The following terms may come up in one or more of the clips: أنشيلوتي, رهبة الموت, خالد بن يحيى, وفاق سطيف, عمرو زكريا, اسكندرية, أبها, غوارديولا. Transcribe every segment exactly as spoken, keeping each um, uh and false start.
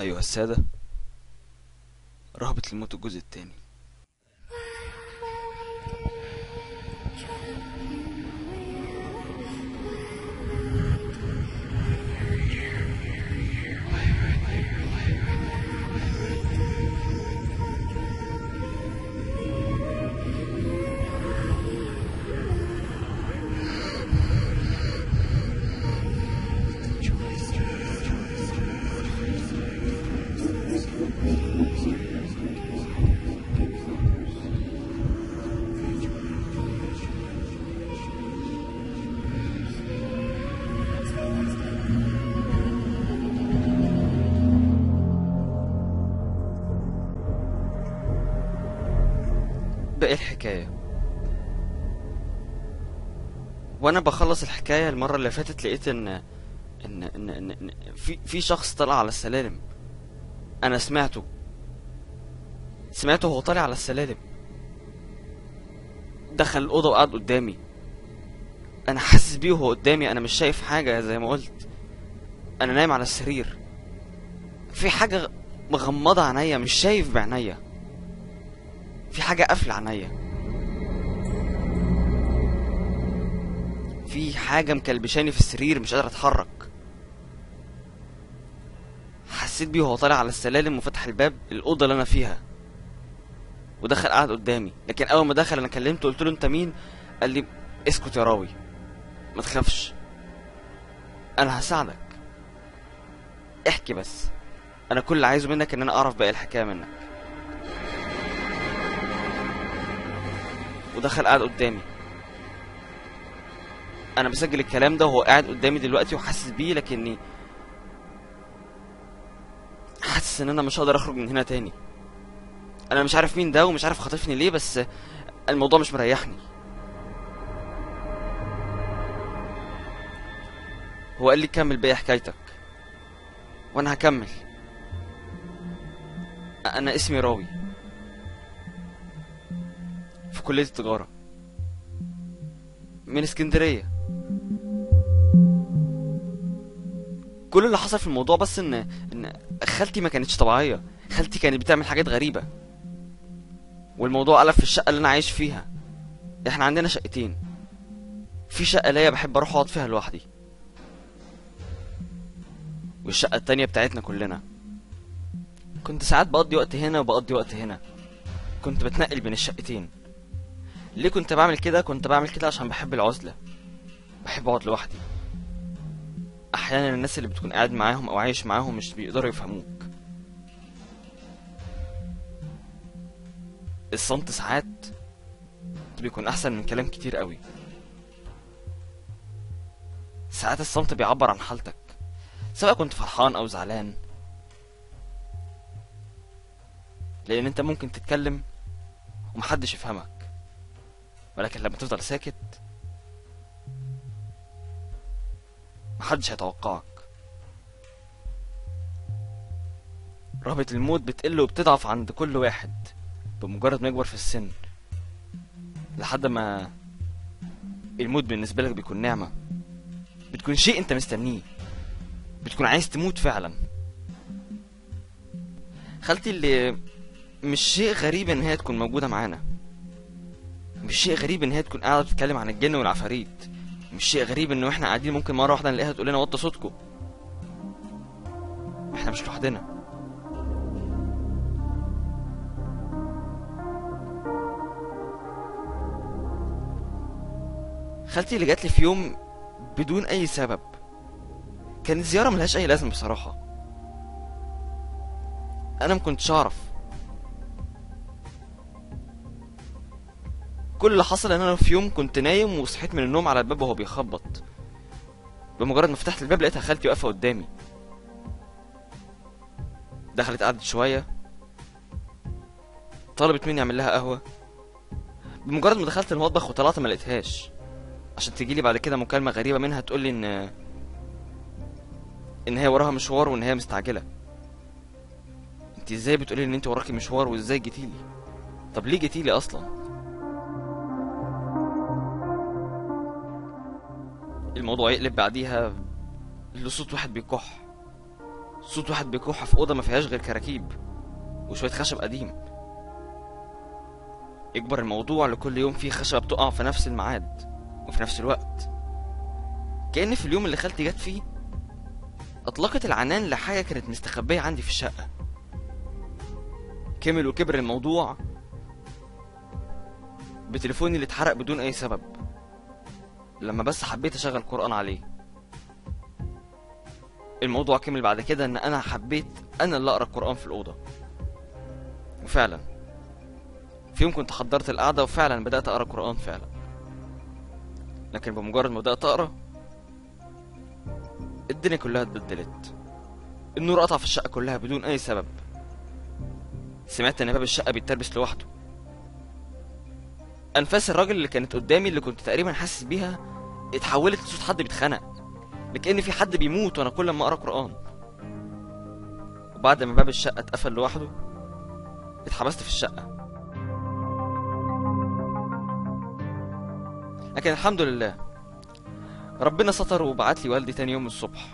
أيها السادة، رهبة الموت الجزء الثاني. باقي الحكاية، وانا بخلص الحكاية المرة اللي فاتت لقيت ان ان ان, إن... إن... في في شخص طلع على السلالم. انا سمعته سمعته هو طالع على السلالم، دخل الأوضة وقعد قدامي. انا حاسس بيه وهو قدامي، انا مش شايف حاجة زي ما قلت، انا نايم على السرير، في حاجة مغمضة عينيا، مش شايف بعينيا، في حاجة قافلة عينيا، في حاجة مكلبشاني في السرير مش قادر اتحرك. حسيت بيه وهو طالع على السلالم وفتح الباب الأوضة اللي أنا فيها ودخل قعد قدامي. لكن أول ما دخل أنا كلمته، قلت له أنت مين؟ قال لي اسكت يا راوي، ما تخافش، أنا هساعدك، احكي بس، أنا كل اللي عايزه منك إن أنا أعرف باقي الحكاية منك. ودخل قاعد قدامي، انا بسجل الكلام ده وهو قاعد قدامي دلوقتي وحاسس بيه، لكني حاسس ان انا مش هقدر اخرج من هنا تاني. انا مش عارف مين ده ومش عارف خاطفني ليه، بس الموضوع مش مريحني. هو قال لي كمل باقي حكايتك وانا هكمل. انا اسمي راوي، في كلية التجارة، من اسكندرية. كل اللي حصل في الموضوع بس ان ان خالتي ما كانتش طبيعية، خالتي كانت بتعمل حاجات غريبة، والموضوع قلب في الشقة اللي انا عايش فيها. احنا عندنا شقتين، في شقة ليا بحب اروح اقعد فيها لوحدي، والشقة التانية بتاعتنا كلنا. كنت ساعات بقضي وقت هنا وبقضي وقت هنا، كنت بتنقل بين الشقتين. ليه كنت بعمل كده؟ كنت بعمل كده عشان بحب العزلة، بحب اقعد لوحدي. احيانا الناس اللي بتكون قاعد معاهم او عايش معاهم مش بيقدروا يفهموك، الصمت ساعات بيكون احسن من كلام كتير قوي. ساعات الصمت بيعبر عن حالتك، سواء كنت فرحان او زعلان، لان انت ممكن تتكلم ومحدش يفهمك، ولكن لما تفضل ساكت محدش هيتوقعك. رهبة الموت بتقل وبتضعف عند كل واحد بمجرد ما يكبر في السن، لحد ما الموت بالنسبة لك بيكون نعمة، بتكون شيء انت مستنيه، بتكون عايز تموت فعلا. خالتي اللي مش شيء غريب ان هي تكون موجودة معانا، مش شيء غريب ان هي تكون قاعده بتتكلم عن الجن والعفاريت، مش شيء غريب ان واحنا قاعدين ممكن مره واحده نلاقيها تقول لنا وطوا صوتكم، احنا مش لوحدنا. خالتي اللي جات لي في يوم بدون اي سبب، كانت زياره ملهاش اي لازمه بصراحه، انا ما كنتش اعرف. كل اللي حصل ان انا في يوم كنت نايم وصحيت من النوم على الباب وهو بيخبط، بمجرد ما فتحت الباب لقيتها خالتي واقفه قدامي. دخلت قعدت شويه، طلبت مني اعمل لها قهوه. بمجرد ما دخلت المطبخ وطلعت ما لقيتهاش، عشان تجيلي بعد كده مكالمه غريبه منها تقولي ان ان هي وراها مشوار وان هي مستعجله. انت ازاي بتقولي ان انت وراكي مشوار وازاي جيتيلي؟ طب ليه جيتيلي اصلا؟ الموضوع يقلب بعديها لصوت واحد بيكح، صوت واحد بيكوحها في اوضه ما فيهاش غير كراكيب وشويه خشب قديم. يكبر الموضوع لكل يوم فيه خشبه بتقع في نفس الميعاد وفي نفس الوقت، كأن في اليوم اللي خالتي جت فيه اطلقت العنان لحاجه كانت مستخبيه عندي في الشقه. كمل وكبر الموضوع بتليفوني اللي اتحرق بدون اي سبب لما بس حبيت اشغل قرآن عليه. الموضوع كمل بعد كده ان انا حبيت انا اللي اقرا القرآن في الاوضه، وفعلا في يوم كنت حضرت القعده وفعلا بدات اقرا قرآن فعلا، لكن بمجرد ما بدات اقرا الدنيا كلها اتبدلت. النور قطع في الشقه كلها بدون اي سبب، سمعت ان باب الشقه بيتربس لوحده. انفاس الراجل اللي كانت قدامي اللي كنت تقريبا حاسس بيها اتحولت لصوت حد بيتخنق، لكأن في حد بيموت وانا كل ما اقرا قرآن. وبعد ما باب الشقه اتقفل لوحده اتحبست في الشقه، لكن الحمد لله ربنا ستر وبعت لي والدي تاني يوم الصبح.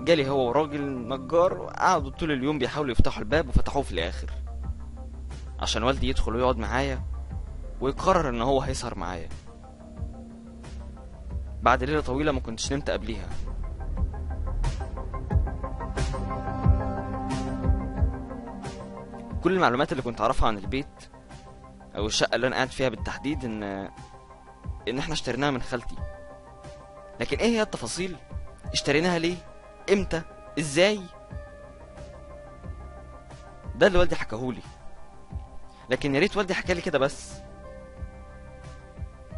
جالي هو وراجل نجار وقعدوا طول اليوم بيحاولوا يفتحوا الباب وفتحوه في الاخر عشان والدي يدخل ويقعد معايا ويقرر ان هو هيسهر معايا. بعد ليله طويله ما كنتش نمت قبليها. كل المعلومات اللي كنت اعرفها عن البيت او الشقه اللي انا قاعد فيها بالتحديد ان ان احنا اشتريناها من خالتي، لكن ايه هي التفاصيل؟ اشتريناها ليه؟ امتى؟ ازاي؟ ده اللي والدي حكاهولي، لكن يا ريت والدي حكالي كده بس.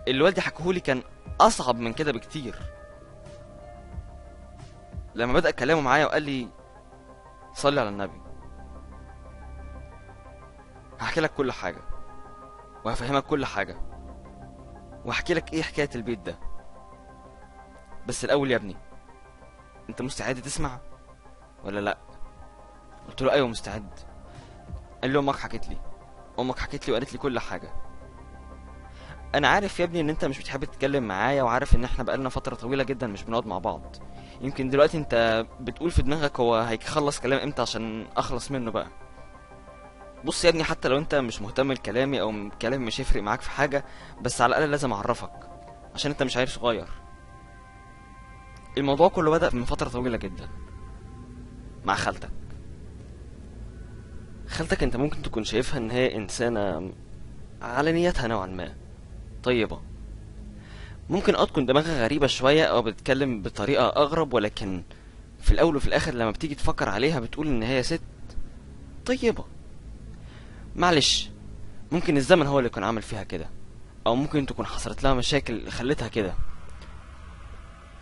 اللي والدي حكاهولي كان اصعب من كده بكتير. لما بدأ كلامه معايا وقال لي صلي على النبي، هحكي لك كل حاجه وهفهمك كل حاجه وهحكي لك ايه حكايه البيت ده، بس الاول يا ابني انت مستعد تسمع ولا لا؟ قلت له ايوه مستعد. قال لي امك حكت لي امك حكت لي وقالت لي كل حاجه. انا عارف يا ابني ان انت مش بتحب تتكلم معايا، وعارف ان احنا بقالنا فتره طويله جدا مش بنقعد مع بعض، يمكن دلوقتي انت بتقول في دماغك هو هيخلص كلام امتى عشان اخلص منه بقى. بص يا ابني، حتى لو انت مش مهتم لكلامي او كلامي مش هيفرق معاك في حاجه، بس على الاقل لازم اعرفك عشان انت مش عيل صغير. الموضوع كله بدأ من فترة طويلة جدا مع خالتك. خالتك انت ممكن تكون شايفها ان هي انسانة على نيتها نوعا ما طيبة، ممكن اه تكون دماغها غريبة شوية او بتتكلم بطريقة اغرب، ولكن في الاول وفي الاخر لما بتيجي تفكر عليها بتقول ان هي ست طيبة. معلش، ممكن الزمن هو اللي كان عامل فيها كده، او ممكن تكون حصلت لها مشاكل خلتها كده،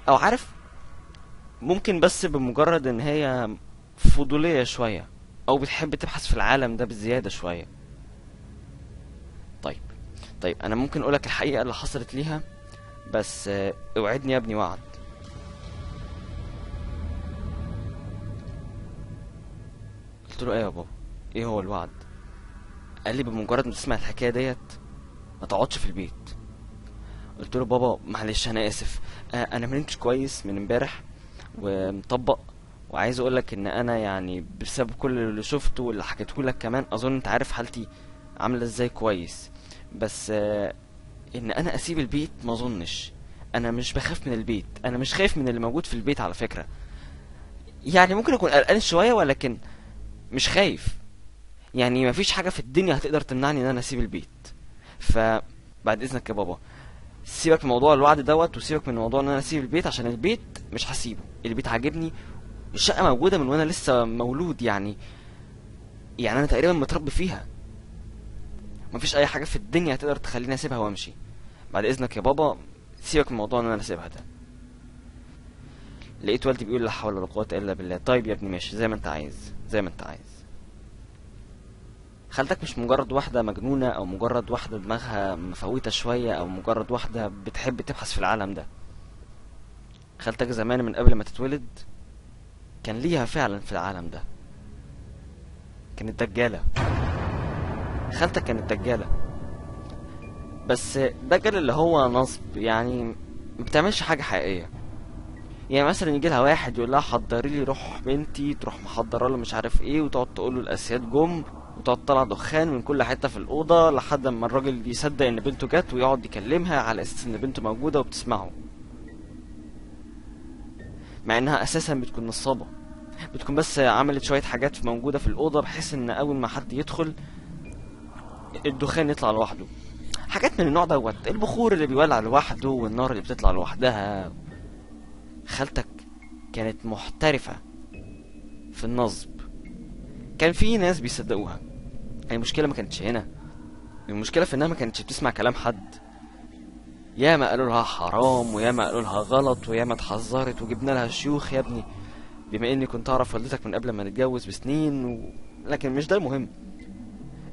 او عارف ممكن بس بمجرد ان هي فضولية شوية او بتحب تبحث في العالم ده بزيادة شوية. طيب طيب انا ممكن اقولك الحقيقة اللي حصلت ليها، بس اوعدني يا ابني وعد. قلت له ايه يا بابا، ايه هو الوعد؟ قال لي بمجرد ما تسمع الحكاية ديت ما تقعدش في البيت. قلت له بابا معلش انا اسف، انا منمتش كويس من امبارح ومطبق، وعايز اقولك ان انا يعني بسبب كل اللي شفته واللي حكيتهولك كمان اظن انت عارف حالتي عامله ازاي كويس، بس ان انا اسيب البيت ما اظنش. انا مش بخاف من البيت، انا مش خايف من اللي موجود في البيت على فكره، يعني ممكن اكون قلقان شويه ولكن مش خايف، يعني مفيش حاجه في الدنيا هتقدر تمنعني ان انا اسيب البيت. فبعد اذنك يا بابا سيبك من موضوع الوعد دوت، وسيبك من موضوع ان انا اسيب البيت، عشان البيت مش هسيبه. البيت عاجبني، الشقه موجوده من وانا لسه مولود، يعني يعني انا تقريبا متربي فيها، مفيش اي حاجه في الدنيا هتقدر تخليني اسيبها وامشي. بعد اذنك يا بابا سيبك من موضوع ان انا اسيبها ده. لقيت والدي بيقول لا حول ولا قوه الا بالله. طيب يا ابني ماشي، زي ما انت عايز زي ما انت عايز. خالتك مش مجرد واحدة مجنونة او مجرد واحدة دماغها مفوتة شوية او مجرد واحدة بتحب تبحث في العالم ده. خالتك زمان من قبل ما تتولد كان ليها فعلا في العالم ده، كانت دجالة. خالتك كانت دجالة، بس دجل اللي هو نصب، يعني ما بتعملش حاجة حقيقية. يعني مثلا يجي لها واحد يقول لها حضري لي روح بنتي، تروح محضره له مش عارف ايه، وتقعد تقول له الاسياد جم، وتقعد تطلع دخان من كل حته في الاوضه لحد ما الراجل يصدق ان بنته جت ويقعد يكلمها على اساس ان بنته موجوده وبتسمعه، مع انها اساسا بتكون نصابه، بتكون بس عملت شويه حاجات موجوده في الاوضه بحيث ان اول ما حد يدخل الدخان يطلع لوحده، حاجات من النوع دوت، البخور اللي بيولع لوحده والنار اللي بتطلع لوحدها. خالتك كانت محترفه في النصب، كان في ناس بيصدقوها، المشكله ما كانتش هنا، المشكله في انها ما كانتش بتسمع كلام حد. ياما قالوا لها حرام، وياما قالوا لها غلط، وياما اتحذرت، وجبنا لها شيوخ. يا ابني بما اني كنت اعرف والدتك من قبل ما نتجوز بسنين و... لكن مش ده المهم.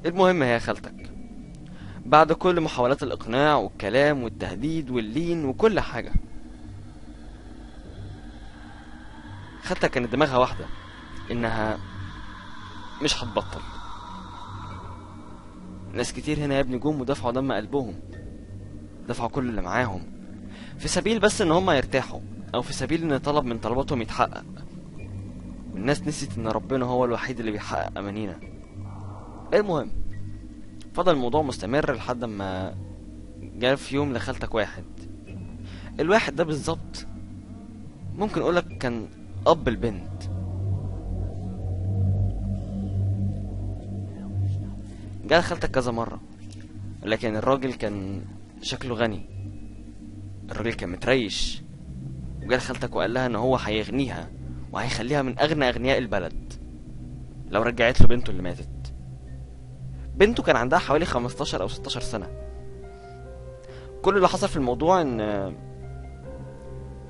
المهم هي خالتك بعد كل محاولات الاقناع والكلام والتهديد واللين وكل حاجه، خالتك كانت دماغها واحده، انها مش هتبطل. ناس كتير هنا يا ابني جم ودفعوا دم قلبهم، دفعوا كل اللي معاهم في سبيل بس ان هما يرتاحوا، او في سبيل ان طلب من طلباتهم يتحقق، والناس نسيت ان ربنا هو الوحيد اللي بيحقق امانينا. المهم فضل الموضوع مستمر لحد ما جاء في يوم لخالتك واحد، الواحد ده بالظبط ممكن اقولك كان اب البنت. جاء لخالتك كذا مره، لكن الراجل كان شكله غني، الراجل كان متريش، وجا لخالتك وقال لها ان هو هيغنيها وهيخليها من اغنى اغنياء البلد لو رجعت له بنته اللي ماتت. بنته كان عندها حوالي خمستاشر او ستاشر سنه. كل اللي حصل في الموضوع ان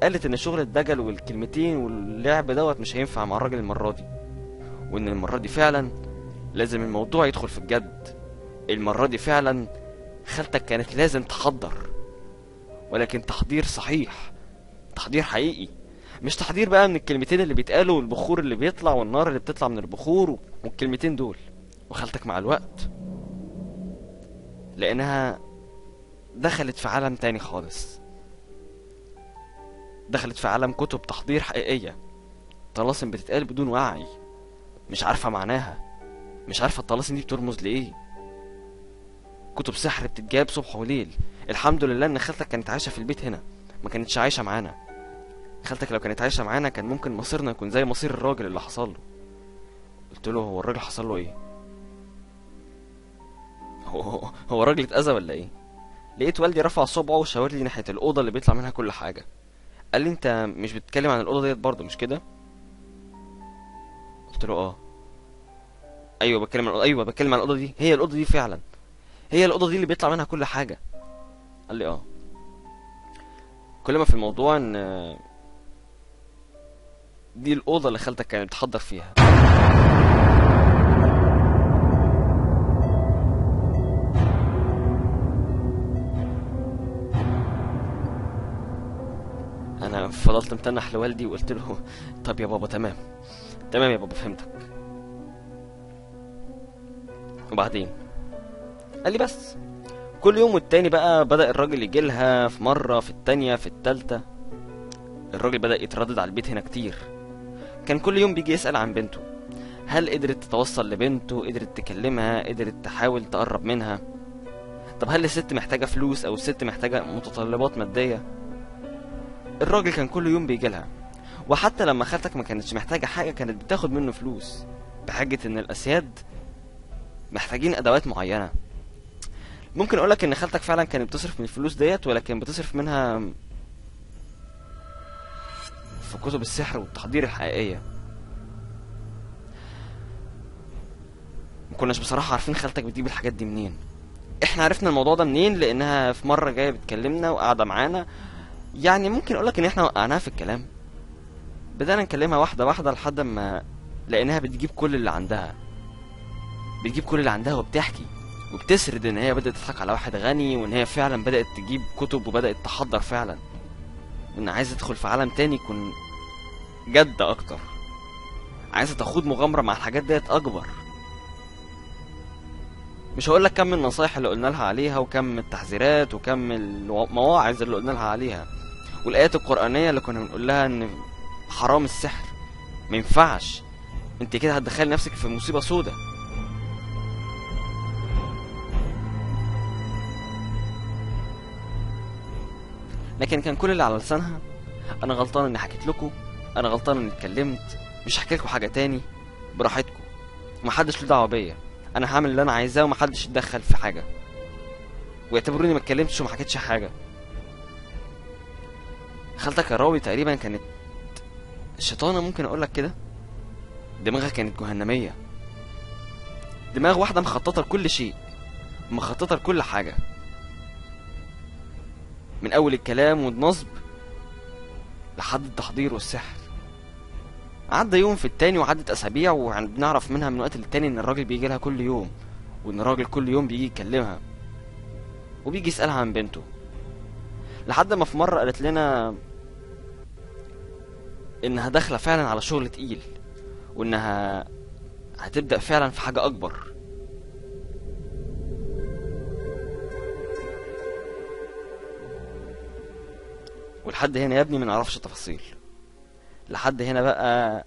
قالت ان شغل الدجل والكلمتين واللعب دوت مش هينفع مع الراجل المره دي، وان المره دي فعلا لازم الموضوع يدخل في الجد، المره دي فعلا خالتك كانت لازم تحضر، ولكن تحضير صحيح، تحضير حقيقي، مش تحضير بقى من الكلمتين اللي بيتقالوا والبخور اللي بيطلع والنار اللي بتطلع من البخور والكلمتين دول. وخالتك مع الوقت لانها دخلت في عالم تاني خالص، دخلت في عالم كتب تحضير حقيقية، طلاسم بتتقال بدون وعي، مش عارفة معناها، مش عارفة الطلاسم دي بترمز لإيه، كتب سحر بتتجاب صبح وليل. الحمد لله ان خالتك كانت عايشه في البيت هنا، ما كانتش عايشه معانا. خالتك لو كانت عايشه معانا كان ممكن مصيرنا يكون زي مصير الراجل اللي حصل له. قلت له هو الراجل حصل له ايه؟ هو هو الراجل اتاذى ولا ايه؟ لقيت والدي رفع صبعه وشاور لي ناحيه الاوضه اللي بيطلع منها كل حاجه، قال لي انت مش بتتكلم عن الاوضه ديت برضه مش كده؟ قلت له اه ايوه بتكلم عن ايوه بتكلم عن الاوضه دي، هي الاوضه دي فعلا، هي الأوضة دي اللي بيطلع منها كل حاجة. قال لي اه. كل ما في الموضوع ان دي الأوضة اللي خالتك كانت بتحضر فيها. أنا فضلت متنح لوالدي وقلت له طب يا بابا تمام تمام يا بابا فهمتك. وبعدين قال لي بس كل يوم والتاني بقى بدأ الراجل يجيلها، في مرة في التانية في التالتة الراجل بدأ يتردد على البيت هنا كتير. كان كل يوم بيجي يسأل عن بنته، هل قدرت تتوصل لبنته، قدرت تكلمها، قدرت تحاول تقرب منها، طب هل الست محتاجة فلوس أو الست محتاجة متطلبات مادية. الراجل كان كل يوم بيجيلها، وحتى لما خالتك ما كانتش محتاجة حاجة كانت بتاخد منه فلوس بحجة إن الأسياد محتاجين أدوات معينة. ممكن اقولك ان خالتك فعلا كانت بتصرف من الفلوس ديت، ولكن بتصرف منها في كتب السحر والتحضير الحقيقيه. مكناش بصراحه عارفين خالتك بتجيب الحاجات دي منين. احنا عرفنا الموضوع ده منين؟ لانها في مره جايه بتكلمنا وقاعده معانا، يعني ممكن اقولك ان احنا وقعناها في الكلام، بدانا نكلمها واحده واحده لحد ما لقيناها بتجيب كل اللي عندها، بتجيب كل اللي عندها وبتحكي وبتسرد ان هي بدأت تضحك على واحد غني، وان هي فعلا بدأت تجيب كتب وبدأت تحضر فعلا، ان عايزة تدخل في عالم تاني يكون جد اكتر، عايزة تخوض مغامرة مع الحاجات ديت اكبر. مش هقولك كم النصايح اللي قلنا لها عليها، وكم التحذيرات، وكم المواعظ اللي قلنا لها عليها، والايات القرانيه اللي كنا بنقول لها ان حرام السحر، ما ينفعش، انت كده هتدخل نفسك في مصيبه سودة. لكن كان كل اللي على لسانها انا غلطان اني حكيت لكم، انا غلطان اني اتكلمت، مش هحكي لكم حاجه تاني، براحتكم، ومحدش له دعوه بيا، انا هعمل اللي انا عايزاه ومحدش يتدخل في حاجه، ويعتبروني ما اتكلمتش وما حكيتش حاجه. خالتك يا راوي تقريبا كانت شيطانه، ممكن اقول لك كده، دماغها كانت جهنميه، دماغ واحده مخططه لكل شيء، مخططه لكل حاجه، من اول الكلام والنصب لحد التحضير والسحر. عدى يوم في التاني وعدت اسابيع، وبنعرف منها من وقت للتاني ان الراجل بيجي لها كل يوم، وان الراجل كل يوم بيجي يكلمها وبيجي يسالها عن بنته، لحد ما في مره قالت لنا انها داخله فعلا على شغل تقيل، وانها هتبدا فعلا في حاجه اكبر. ولحد هنا يا ابني ما نعرفش تفاصيل. لحد هنا بقى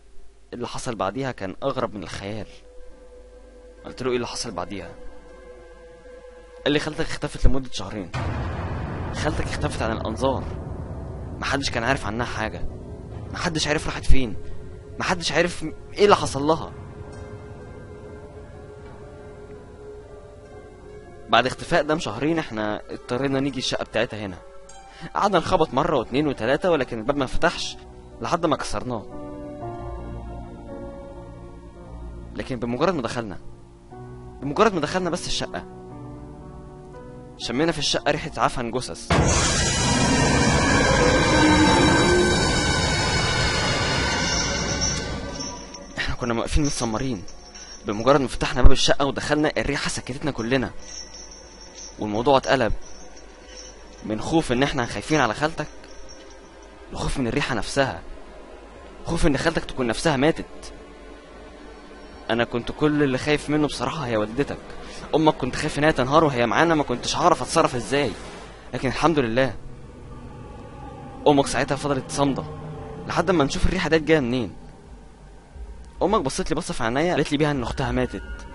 اللي حصل بعديها كان اغرب من الخيال. قلت له ايه اللي حصل بعديها؟ قال لي خالتك اختفت لمده شهرين، خالتك اختفت عن الانظار، محدش كان عارف عنها حاجه، محدش عارف راحت فين، محدش عارف ايه اللي حصل لها. بعد اختفاء ده بشهرين احنا اضطرينا نيجي الشقه بتاعتها هنا، قعدنا نخبط مره واتنين وتلاته ولكن الباب ما فتحش لحد ما كسرناه. لكن بمجرد ما دخلنا بمجرد ما دخلنا بس الشقه، شمينا في الشقه ريحه عفن جثث، احنا كنا واقفين متسمرين. بمجرد ما فتحنا باب الشقه ودخلنا الريحه سكتتنا كلنا، والموضوع اتقلب من خوف ان احنا خايفين على خالتك لخوف من الريحه نفسها، خوف ان خالتك تكون نفسها ماتت. انا كنت كل اللي خايف منه بصراحه هي والدتك، امك كنت خايف انها تنهار وهي معانا، ما كنتش هعرف اتصرف ازاي. لكن الحمد لله امك ساعتها فضلت صامده لحد ما نشوف الريحه ديت جايه منين. امك بصت لي بصه في عينيا قالت لي بيها ان اختها ماتت،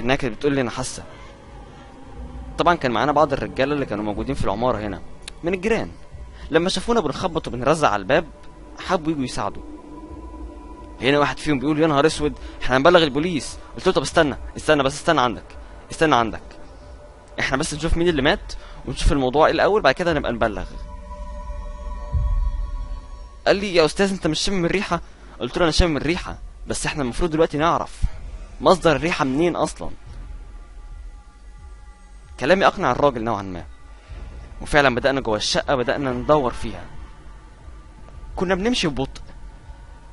انها كانت بتقول لي انا حاسه. طبعا كان معانا بعض الرجاله اللي كانوا موجودين في العماره هنا من الجيران، لما شافونا بنخبط وبنرزع على الباب حبوا يجوا يساعدوا. هنا واحد فيهم بيقول يا نهار اسود احنا هنبلغ البوليس. قلت له طب استنى استنى بس استنى عندك استنى عندك احنا بس نشوف مين اللي مات ونشوف الموضوع ايه الاول، بعد كده نبقى نبلغ. قال لي يا استاذ انت مش شامم الريحه؟ قلت له انا شامم الريحه، بس احنا المفروض دلوقتي نعرف مصدر الريحه منين اصلا. كلامي اقنع الراجل نوعا ما، وفعلا بدأنا جوه الشقة بدأنا ندور فيها. كنا بنمشي ببطء،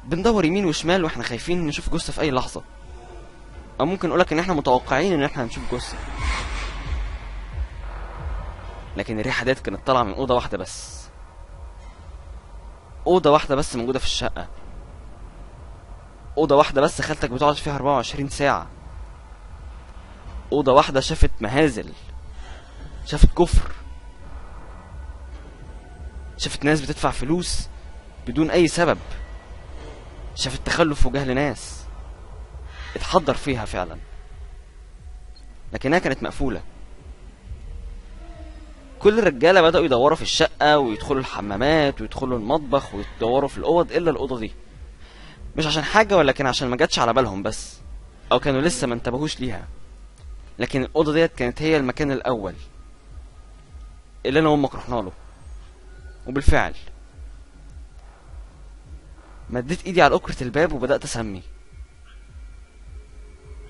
بندور يمين وشمال واحنا خايفين نشوف جثة في أي لحظة، أو ممكن أقولك إن احنا متوقعين إن احنا هنشوف جثة. لكن الريحة ديت كانت طالعة من أوضة واحدة بس، أوضة واحدة بس موجودة في الشقة، أوضة واحدة بس خالتك بتقعد فيها أربعة وعشرين ساعة، أوضة واحدة شافت مهازل، شافت كفر، شافت ناس بتدفع فلوس بدون أي سبب، شافت تخلف وجهل ناس، اتحضر فيها فعلا. لكنها كانت مقفولة. كل الرجالة بدأوا يدوروا في الشقة ويدخلوا الحمامات ويدخلوا المطبخ ويدوروا في الأوض إلا الأوضة دي، مش عشان حاجة ولكن عشان ما جاتش على بالهم بس، أو كانوا لسه ما انتبهوش ليها. لكن الأوضة ديت كانت هي المكان الأول اللي أنا وأمك رحنا له، وبالفعل مديت ايدي على أكرة الباب وبدأت اسمي.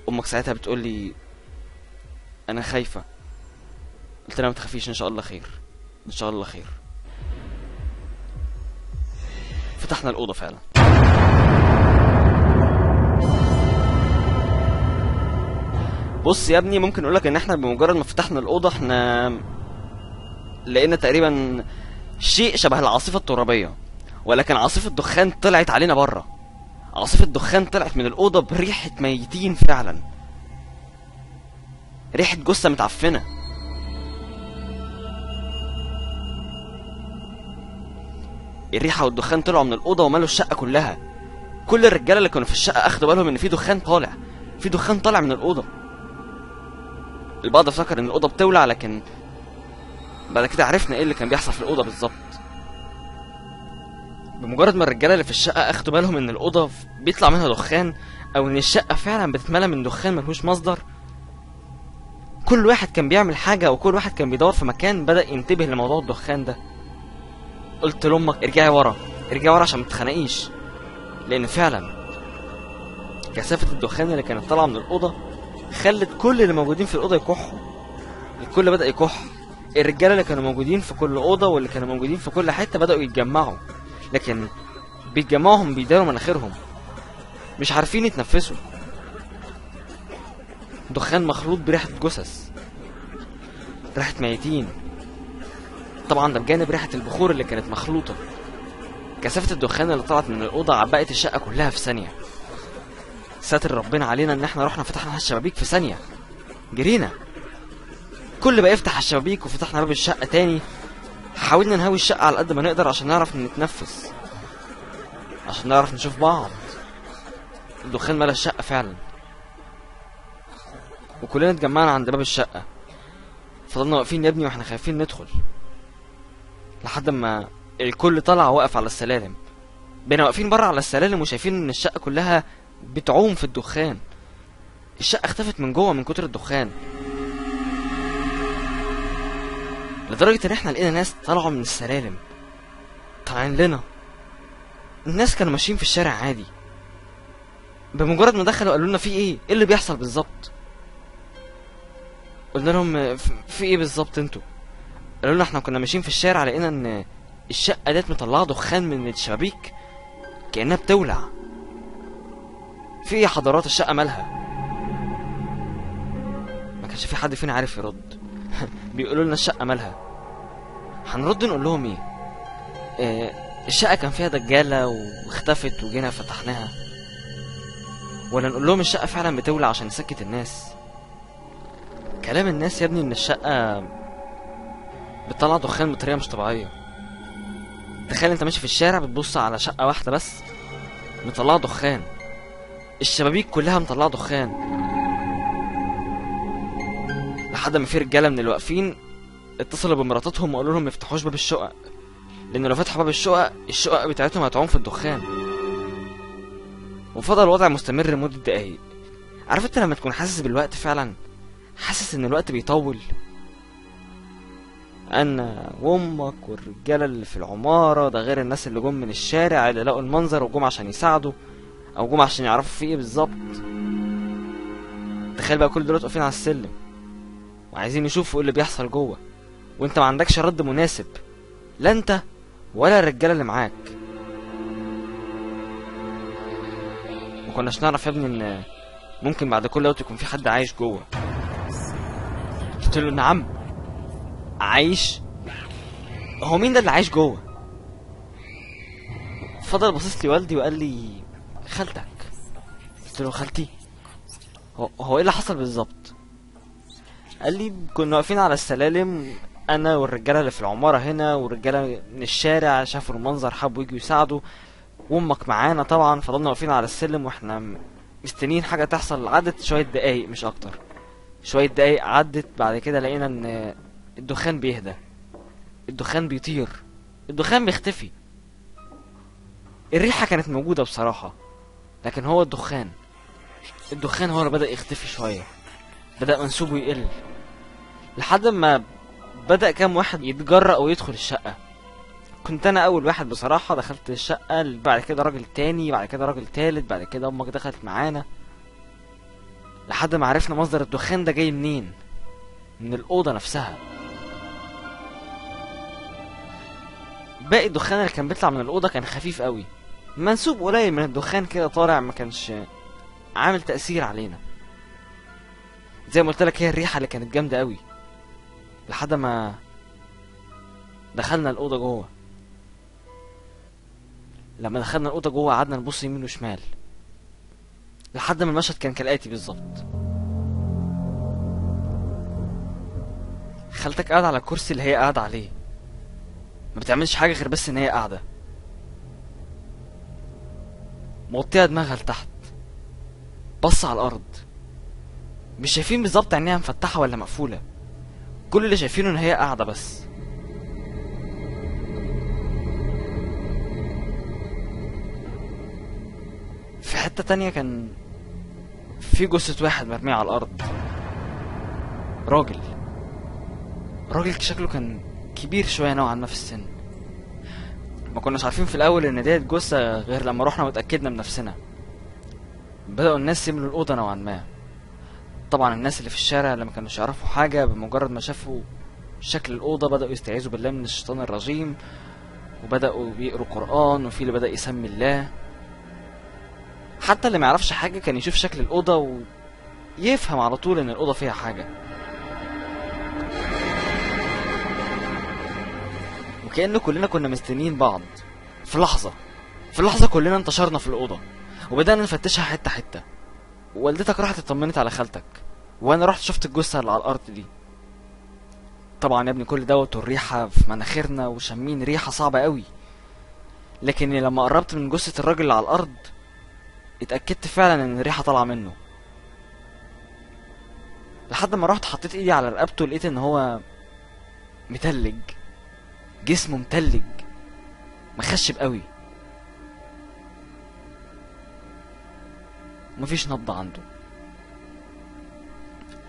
امك ساعتها بتقول لي انا خايفة. قلت لها ما تخافيش ان شاء الله خير، ان شاء الله خير. فتحنا الأوضة فعلا، بص يا ابني ممكن اقولك ان احنا بمجرد ما فتحنا الأوضة احنا لقينا تقريبا شيء شبه العاصفة الترابية، ولكن عاصفة دخان طلعت علينا بره. عاصفة دخان طلعت من الأوضة بريحة ميتين فعلا، ريحة جثة متعفنة. الريحه والدخان طلعوا من الاوضه وملوا الشقه كلها. كل الرجاله اللي كانوا في الشقه اخدوا بالهم ان في دخان طالع، في دخان طالع من الاوضه. البعض افتكر ان الاوضه بتولع، لكن بعد كده عرفنا ايه اللي كان بيحصل في الاوضه بالظبط. بمجرد ما الرجاله اللي في الشقه اخدوا بالهم ان الاوضه بيطلع منها دخان، او ان الشقه فعلا بتتملى من دخان ملهوش مصدر، كل واحد كان بيعمل حاجه وكل واحد كان بيدور في مكان. بدا ينتبه لموضوع الدخان ده. قلت لامك ارجعي ورا، ارجعي ورا عشان ما تتخانقيش، لان فعلا كثافه الدخان اللي كانت طالعه من الاوضه خلت كل اللي موجودين في الاوضه يكحوا. الكل بدا يكح. الرجاله اللي كانوا موجودين في كل اوضه واللي كانوا موجودين في كل حته بداوا يتجمعوا، لكن بيتجمعوا هم بيداروا مناخيرهم، مش عارفين يتنفسوا. دخان مخلوط بريحه جثث، ريحه ميتين، طبعا ده بجانب ريحه البخور اللي كانت مخلوطه. كثافه الدخان اللي طلعت من الاوضه عبقت الشقه كلها في ثانيه. ساتر ربنا علينا ان احنا رحنا فتحنا الشبابيك في ثانيه، جرينا. كل بقى يفتح الشبابيك وفتحنا باب الشقه تاني. حاولنا نهوي الشقه على قد ما نقدر عشان نعرف نتنفس، عشان نعرف نشوف بعض. الدخان ملا الشقه فعلا، وكلنا اتجمعنا عند باب الشقه. فضلنا واقفين يا ابني واحنا خايفين ندخل، لحد ما الكل طلع واقف على السلالم. بينا واقفين بره على السلالم وشايفين ان الشقه كلها بتعوم في الدخان. الشقه اختفت من جوه من كتر الدخان، لدرجه ان احنا لقينا ناس طلعوا من السلالم طالعين لنا. الناس كانوا ماشيين في الشارع عادي، بمجرد ما دخلوا قالوا لنا في ايه؟ ايه اللي بيحصل بالظبط؟ قلنا لهم في ايه بالظبط انتوا؟ قالوا لنا احنا كنا ماشيين في الشارع لقينا ان الشقه ديت مطلعه دخان من الشبابيك كانها بتولع. في ايه يا حضرات؟ الشقه مالها؟ ما كانش في حد فينا عارف يرد. بيقولوا لنا الشقه مالها، هنرد نقول لهم ايه؟ اه الشقه كان فيها دجاله واختفت وجينا فتحناها، ولا نقول لهم الشقه فعلا بتولع عشان نسكت الناس؟ كلام الناس يا ابني ان الشقه بتطلع دخان بطريقه مش طبيعيه. تخيل انت ماشي في الشارع بتبص على شقه واحده بس مطلعه دخان، الشبابيك كلها مطلعه دخان. لحد ما في رجاله من الواقفين اتصلوا بمراتاتهم وقالوا لهم ما يفتحوش باب الشقق، لان لو فتحوا باب الشقق الشقق بتاعتهم هتعوم في الدخان. وفضل الوضع مستمر لمده دقايق. عارف انت لما تكون حاسس بالوقت فعلا، حاسس ان الوقت بيطول؟ انا وامك والرجاله اللي في العماره، ده غير الناس اللي جم من الشارع اللي لقوا المنظر وجم عشان يساعدوا او جم عشان يعرفوا في ايه بالظبط. تخيل بقى كل دول واقفين على السلم وعايزين يشوفوا ايه اللي بيحصل جوه، وانت ما عندكش رد مناسب، لا انت ولا الرجاله اللي معاك. ما كناش نعرف يا ابني ان ممكن بعد كل دوت يكون في حد عايش جوه. قلت له نعم عايش؟ هو مين ده اللي عايش جوه؟ فضل باصص لي والدي وقال لي خالتك. قلت له خالتي؟ هو هو ايه اللي حصل بالظبط؟ قال لي كنا واقفين على السلالم انا والرجاله اللي في العماره هنا والرجاله من الشارع، شافوا المنظر حبوا يجوا يساعدوا، وامك معانا طبعا. فضلنا واقفين على السلم واحنا مستنيين حاجه تحصل. عدت شويه دقايق مش اكتر، شويه دقايق عدت. بعد كده لقينا ان الدخان بيهدى، الدخان بيطير، الدخان بيختفي. الريحه كانت موجوده بصراحه، لكن هو الدخان الدخان هو اللي بدا يختفي شويه، بدا منسوبه يقل، لحد ما بدا كام واحد يتجرأ ويدخل الشقه. كنت انا اول واحد بصراحه دخلت الشقه، بعد كده راجل تاني، بعد كده راجل تالت، بعد كده امك دخلت معانا، لحد ما عرفنا مصدر الدخان ده جاي منين، من الاوضه نفسها. باقي الدخان اللي كان بيطلع من الاوضه كان خفيف قوي، منسوب قليل من الدخان كده طالع، ما كانش عامل تاثير علينا. زي ما قلت لك هي الريحه اللي كانت جامده قوي، لحد ما دخلنا الاوضه جوه. لما دخلنا الاوضه جوه قعدنا نبص يمين وشمال، لحد ما المشهد كان كالاتي بالظبط. خالتك قاعده على الكرسي اللي هي قاعده عليه، ما بتعملش حاجه غير بس ان هي قاعده، موطيها دماغها لتحت، بص على الارض. مش شايفين بالظبط عينيها مفتحه ولا مقفوله، كل اللي شايفينه ان هي قاعده بس. في حته تانية كان في جثه واحد مرميه على الارض، راجل راجل شكله كان كبير شويه نوعا ما في السن. ما كناش عارفين في الاول ان ديت جثه غير لما روحنا واتاكدنا بنفسنا. بداوا الناس يملوا الاوضه نوعا ما. طبعا الناس اللي في الشارع اللي ما كانوش يعرفوا حاجه، بمجرد ما شافوا شكل الاوضه بداوا يستعيذوا بالله من الشيطان الرجيم، وبداوا يقروا قران، وفي اللي بدا يسمي الله. حتى اللي ما يعرفش حاجه كان يشوف شكل الاوضه ويفهم على طول ان الاوضه فيها حاجه، وكأن كلنا كنا مستنيين بعض. في لحظه في لحظه كلنا انتشرنا في الاوضه وبدانا نفتشها حته حته. والدتك راحت اطمنت على خالتك، وانا رحت شفت الجثه اللي على الارض دي. طبعا يا ابني كل دوت والريحه في مناخيرنا وشامين ريحه صعبه قوي. لكن لما قربت من جثه الراجل اللي على الارض اتاكدت فعلا ان الريحه طالعه منه. لحد ما رحت حطيت ايدي على رقبته، لقيت ان هو متلج، جسمه متلج مخشب قوي، مفيش نبض عنده.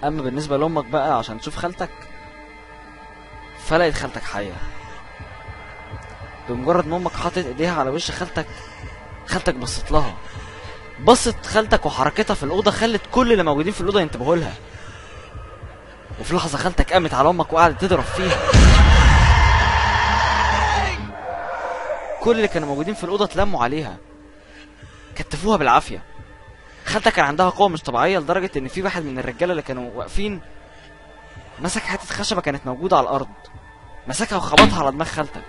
اما بالنسبه لامك بقى عشان تشوف خالتك، فلقيت خالتك حيه. بمجرد ما امك حطت ايديها على وش خالتك، خالتك بصت لها. بصت خالتك وحركتها في الاوضه خلت كل اللي موجودين في الاوضه ينتبهوا لها. وفي لحظه خالتك قامت على امك وقعدت تضرب فيها. كل اللي كانوا موجودين في الاوضه اتلموا عليها، كتفوها بالعافيه. خالتك كان عندها قوه مش طبيعيه، لدرجه ان في واحد من الرجاله اللي كانوا واقفين مسك حته خشبه كانت موجوده على الارض، مسكها وخبطها على دماغ خالتك.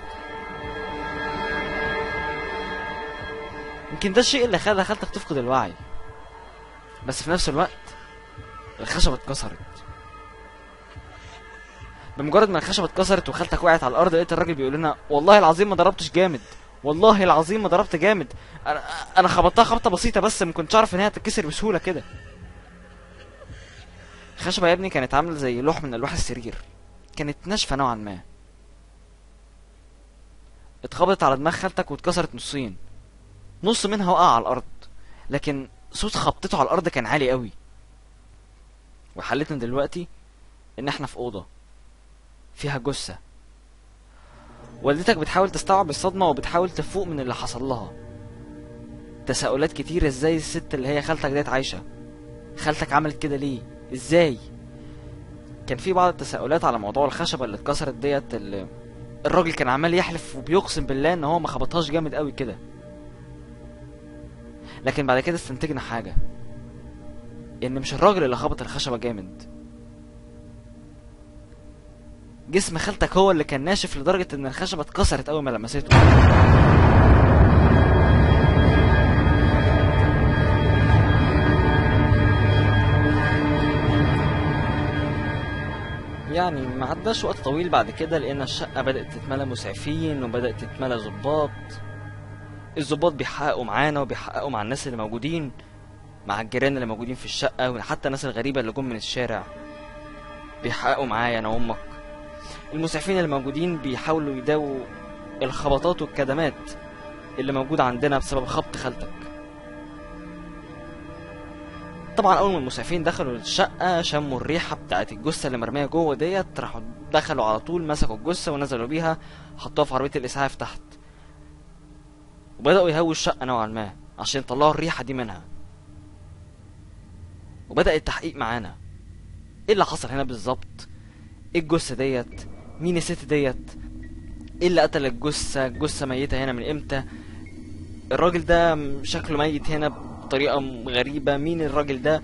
يمكن ده الشيء اللي خلى خالتك تفقد الوعي، بس في نفس الوقت الخشبه اتكسرت. بمجرد ما الخشبه اتكسرت وخالتك وقعت على الارض، لقيت الراجل بيقول لنا والله العظيم ما ضربتش جامد، والله العظيم ما ضربت جامد، انا انا خبطتها خبطه بسيطه بس، ما كنتش اعرف ان هي هتتكسر بسهوله كده. الخشبه يا ابني كانت عامله زي لوح من الواح السرير، كانت ناشفه نوعا ما. اتخبطت على دماغ خالتك واتكسرت نصين، نص منها وقع على الارض، لكن صوت خبطته على الارض كان عالي قوي. وحالتنا دلوقتي ان احنا في اوضه فيها جثه. والدتك بتحاول تستوعب الصدمه وبتحاول تفوق من اللي حصل لها. تساؤلات كتير، ازاي الست اللي هي خالتك ديت عايشه؟ خالتك عملت كده ليه؟ ازاي؟ كان في بعض التساؤلات على موضوع الخشبه اللي اتكسرت ديت، اللي الراجل كان عمال يحلف وبيقسم بالله ان هو ما خبطهاش جامد قوي كده. لكن بعد كده استنتجنا حاجه، ان مش الراجل اللي خبط الخشبه جامد، جسم خالتك هو اللي كان ناشف لدرجة ان الخشبة اتكسرت اول ما لمسته. يعني ما عداش وقت طويل بعد كده لقينا الشقة بدأت تتملى مسعفين، وبدأت تتملى ضباط. الضباط بيحققوا معانا وبيحققوا مع الناس اللي موجودين، مع الجيران اللي موجودين في الشقة، وحتى الناس الغريبة اللي جم من الشارع بيحققوا معايا انا وامك. المسعفين اللي موجودين بيحاولوا يداووا الخبطات والكدمات اللي موجوده عندنا بسبب خبط خالتك. طبعا اول ما المسعفين دخلوا الشقه شموا الريحه بتاعه الجثه اللي مرميه جوه ديت، راحوا دخلوا على طول مسكوا الجثه ونزلوا بيها، حطوها في عربيه الاسعاف تحت، وبداوا يهووا الشقه نوعا ما عشان يطلعوا الريحه دي منها. وبدا التحقيق معانا، ايه اللي حصل هنا بالظبط؟ ايه الجثه ديت؟ مين الست ديت؟ ايه اللي قتل الجثه؟ الجثه ميته هنا من امتى؟ الراجل ده شكله ميت هنا بطريقه غريبه، مين الراجل ده؟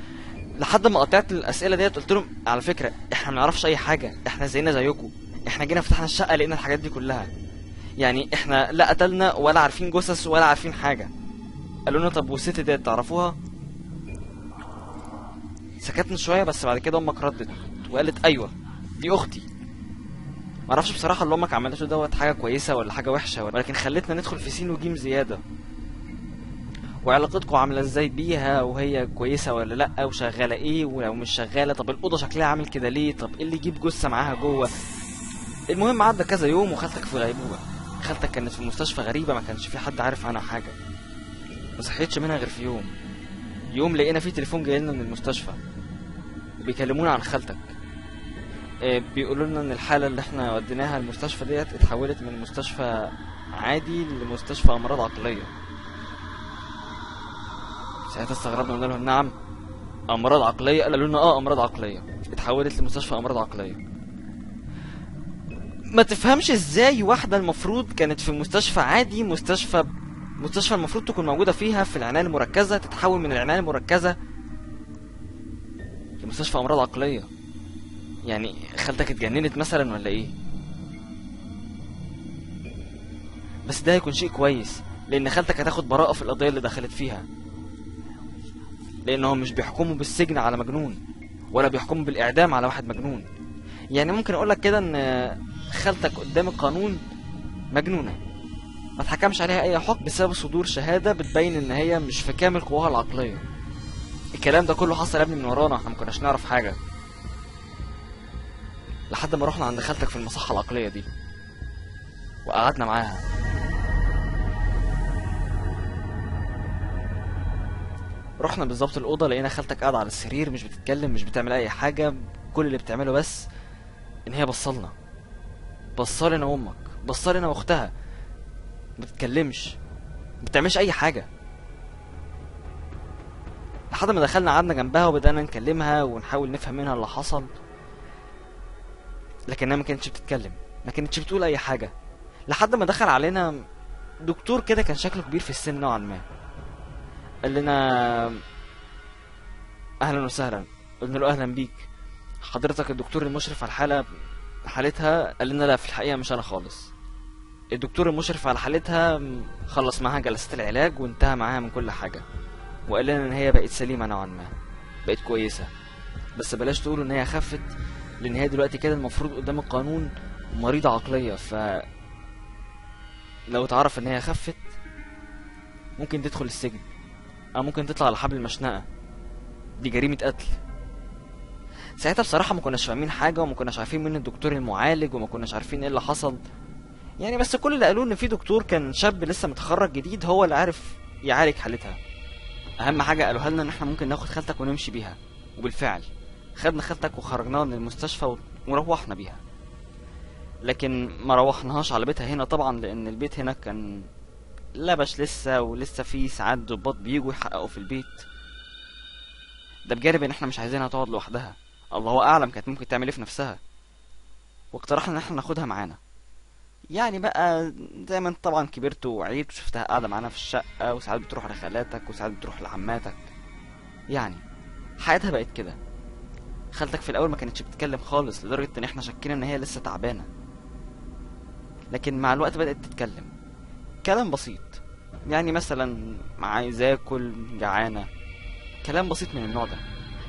لحد ما قطعت الاسئله ديت قلت لهم على فكره احنا ما نعرفش اي حاجه، احنا زينا زيكم، احنا جينا فتحنا الشقه لقينا الحاجات دي كلها، يعني احنا لا قتلنا ولا عارفين جثث ولا عارفين حاجه. قالوا لنا طب والست ديت تعرفوها؟ سكتنا شويه، بس بعد كده امك ردت وقالت ايوه دي اختي. معرفش بصراحه اللي امك عملته دوت حاجه كويسه ولا حاجه وحشه، ولكن خلتنا ندخل في سين وجيم زياده. وعلاقتكم عامله ازاي بيها، وهي كويسه ولا لا، وشغاله ايه، ولو مش شغاله طب الاوضه شكلها عامل كده ليه، طب ايه اللي يجيب جثه معاها جوه. المهم عدى كذا يوم وخالتك في غيبوبه. خالتك كانت في مستشفى غريبه ما كانش في حد عارف عنها حاجه، ما صحيتش منها غير في يوم. يوم لقينا فيه تليفون جاي لنا من المستشفى بيكلمونا عن خالتك، بيقولوا لنا ان الحاله اللي احنا وديناها المستشفى ديت اتحولت من مستشفى عادي لمستشفى امراض عقليه. ساعتها استغربنا قلنا لهم نعم امراض عقليه؟ قالوا لنا اه امراض عقليه، اتحولت لمستشفى امراض عقليه. ما تفهمش ازاي واحده المفروض كانت في مستشفى عادي، مستشفى مستشفى المفروض تكون موجوده فيها في العنايه المركزه، تتحول من العنايه المركزه لمستشفى امراض عقليه. يعني خالتك اتجننت مثلا ولا ايه؟ بس ده هيكون شيء كويس، لان خالتك هتاخد براءه في القضيه اللي دخلت فيها، لانهم مش بيحكموا بالسجن على مجنون ولا بيحكموا بالاعدام على واحد مجنون. يعني ممكن اقولك كده ان خالتك قدام القانون مجنونه، ما اتحكمش عليها اي حكم بسبب صدور شهاده بتبين ان هي مش في كامل قواها العقليه. الكلام ده كله حصل يا ابني من ورانا، احنا ما كناش نعرف حاجه لحد ما رحنا عند خالتك في المصحه العقليه دي وقعدنا معاها. رحنا بالظبط الاوضه لقينا خالتك قاعده على السرير، مش بتتكلم مش بتعمل اي حاجه، كل اللي بتعمله بس ان هي بصلنا، بصلنا امك، بصلنا واختها، ما بتتكلمش ما بتعملش اي حاجه. لحد ما دخلنا قعدنا جنبها وبدانا نكلمها ونحاول نفهم منها اللي حصل، لكنها ما كانتش بتتكلم ما كانتش بتقول اي حاجه. لحد ما دخل علينا دكتور كده كان شكله كبير في السن نوعا ما، قال لنا اهلا وسهلا. قلنا له اهلا بيك، حضرتك الدكتور المشرف على الحاله حالتها؟ قال لنا لا في الحقيقه مش انا خالص، الدكتور المشرف على حالتها خلص معاها جلسات العلاج وانتهى معاها من كل حاجه، وقال لنا ان هي بقت سليمه نوعا ما، بقت كويسه، بس بلاش تقولوا ان هي خفت، لان هي دلوقتي كده المفروض قدام القانون مريضه عقليه، ف لو اتعرف ان هي خفت ممكن تدخل السجن او ممكن تطلع على حبل المشنقه، دي جريمه قتل. ساعتها بصراحه ما كناش فاهمين حاجه وما كناش عارفين مين الدكتور المعالج وما كناش عارفين ايه اللي حصل يعني، بس كل اللي قالوه ان في دكتور كان شاب لسه متخرج جديد هو اللي عارف يعالج حالتها. اهم حاجه قالوها لنا ان احنا ممكن ناخد خالتك ونمشي بيها، وبالفعل خدنا خالتك وخرجناها من المستشفى وروحنا بيها. لكن ما روحناهاش على بيتها هنا طبعا، لان البيت هنا كان لبش لسه، ولسه في ساعات ضباط بيجوا يحققوا في البيت ده، بجانب ان احنا مش عايزينها تقعد لوحدها، الله اعلم كانت ممكن تعمل ايه في نفسها، واقترحنا ان احنا ناخدها معانا. يعني بقى زي ما انت طبعا كبرت وعيت وشفتها قاعده معانا في الشقه، وساعات بتروح لخالاتك وساعات بتروح لعماتك، يعني حياتها بقت كده. خالتك في الاول ما كانتش بتتكلم خالص، لدرجه ان احنا شكينا ان هي لسه تعبانه، لكن مع الوقت بدات تتكلم كلام بسيط، يعني مثلا عايز اكل، جعانه، كلام بسيط من النوع ده،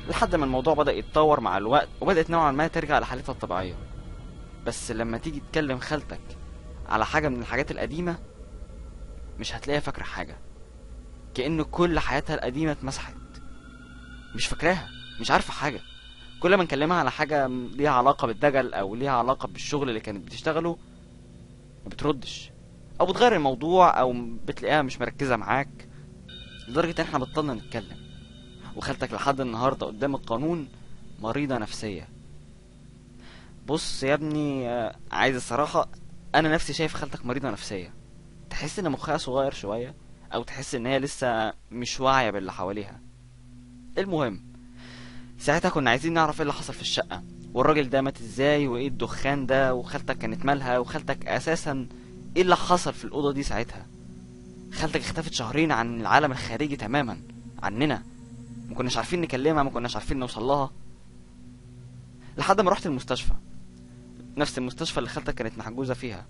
لحد ما الموضوع بدا يتطور مع الوقت وبدات نوعا ما ترجع لحالتها الطبيعيه. بس لما تيجي تكلم خالتك على حاجه من الحاجات القديمه مش هتلاقيها فاكره حاجه، كأن كل حياتها القديمه اتمسحت، مش فاكراها، مش عارفه حاجه. كل ما نكلمها على حاجه ليها علاقه بالدجل او ليها علاقه بالشغل اللي كانت بتشتغله ما بتردش، او بتغير الموضوع، او بتلاقيها مش مركزه معاك، لدرجه ان احنا بطلنا نتكلم. وخالتك لحد النهارده قدام القانون مريضه نفسيه. بص يا ابني، عايز الصراحه انا نفسي شايف خالتك مريضه نفسيه، تحس ان مخها صغير شويه، او تحس ان هي لسه مش واعيه باللي حواليها. المهم ساعتها كنا عايزين نعرف ايه اللي حصل في الشقه، والراجل ده مات ازاي، وايه الدخان ده، وخالتك كانت مالها، وخالتك اساسا ايه اللي حصل في الاوضه دي ساعتها. خالتك اختفت شهرين عن العالم الخارجي تماما عننا، ما كناش عارفين نكلمها، ما كناش عارفين نوصل لها، لحد ما رحت المستشفى، نفس المستشفى اللي خالتك كانت محجوزه فيها.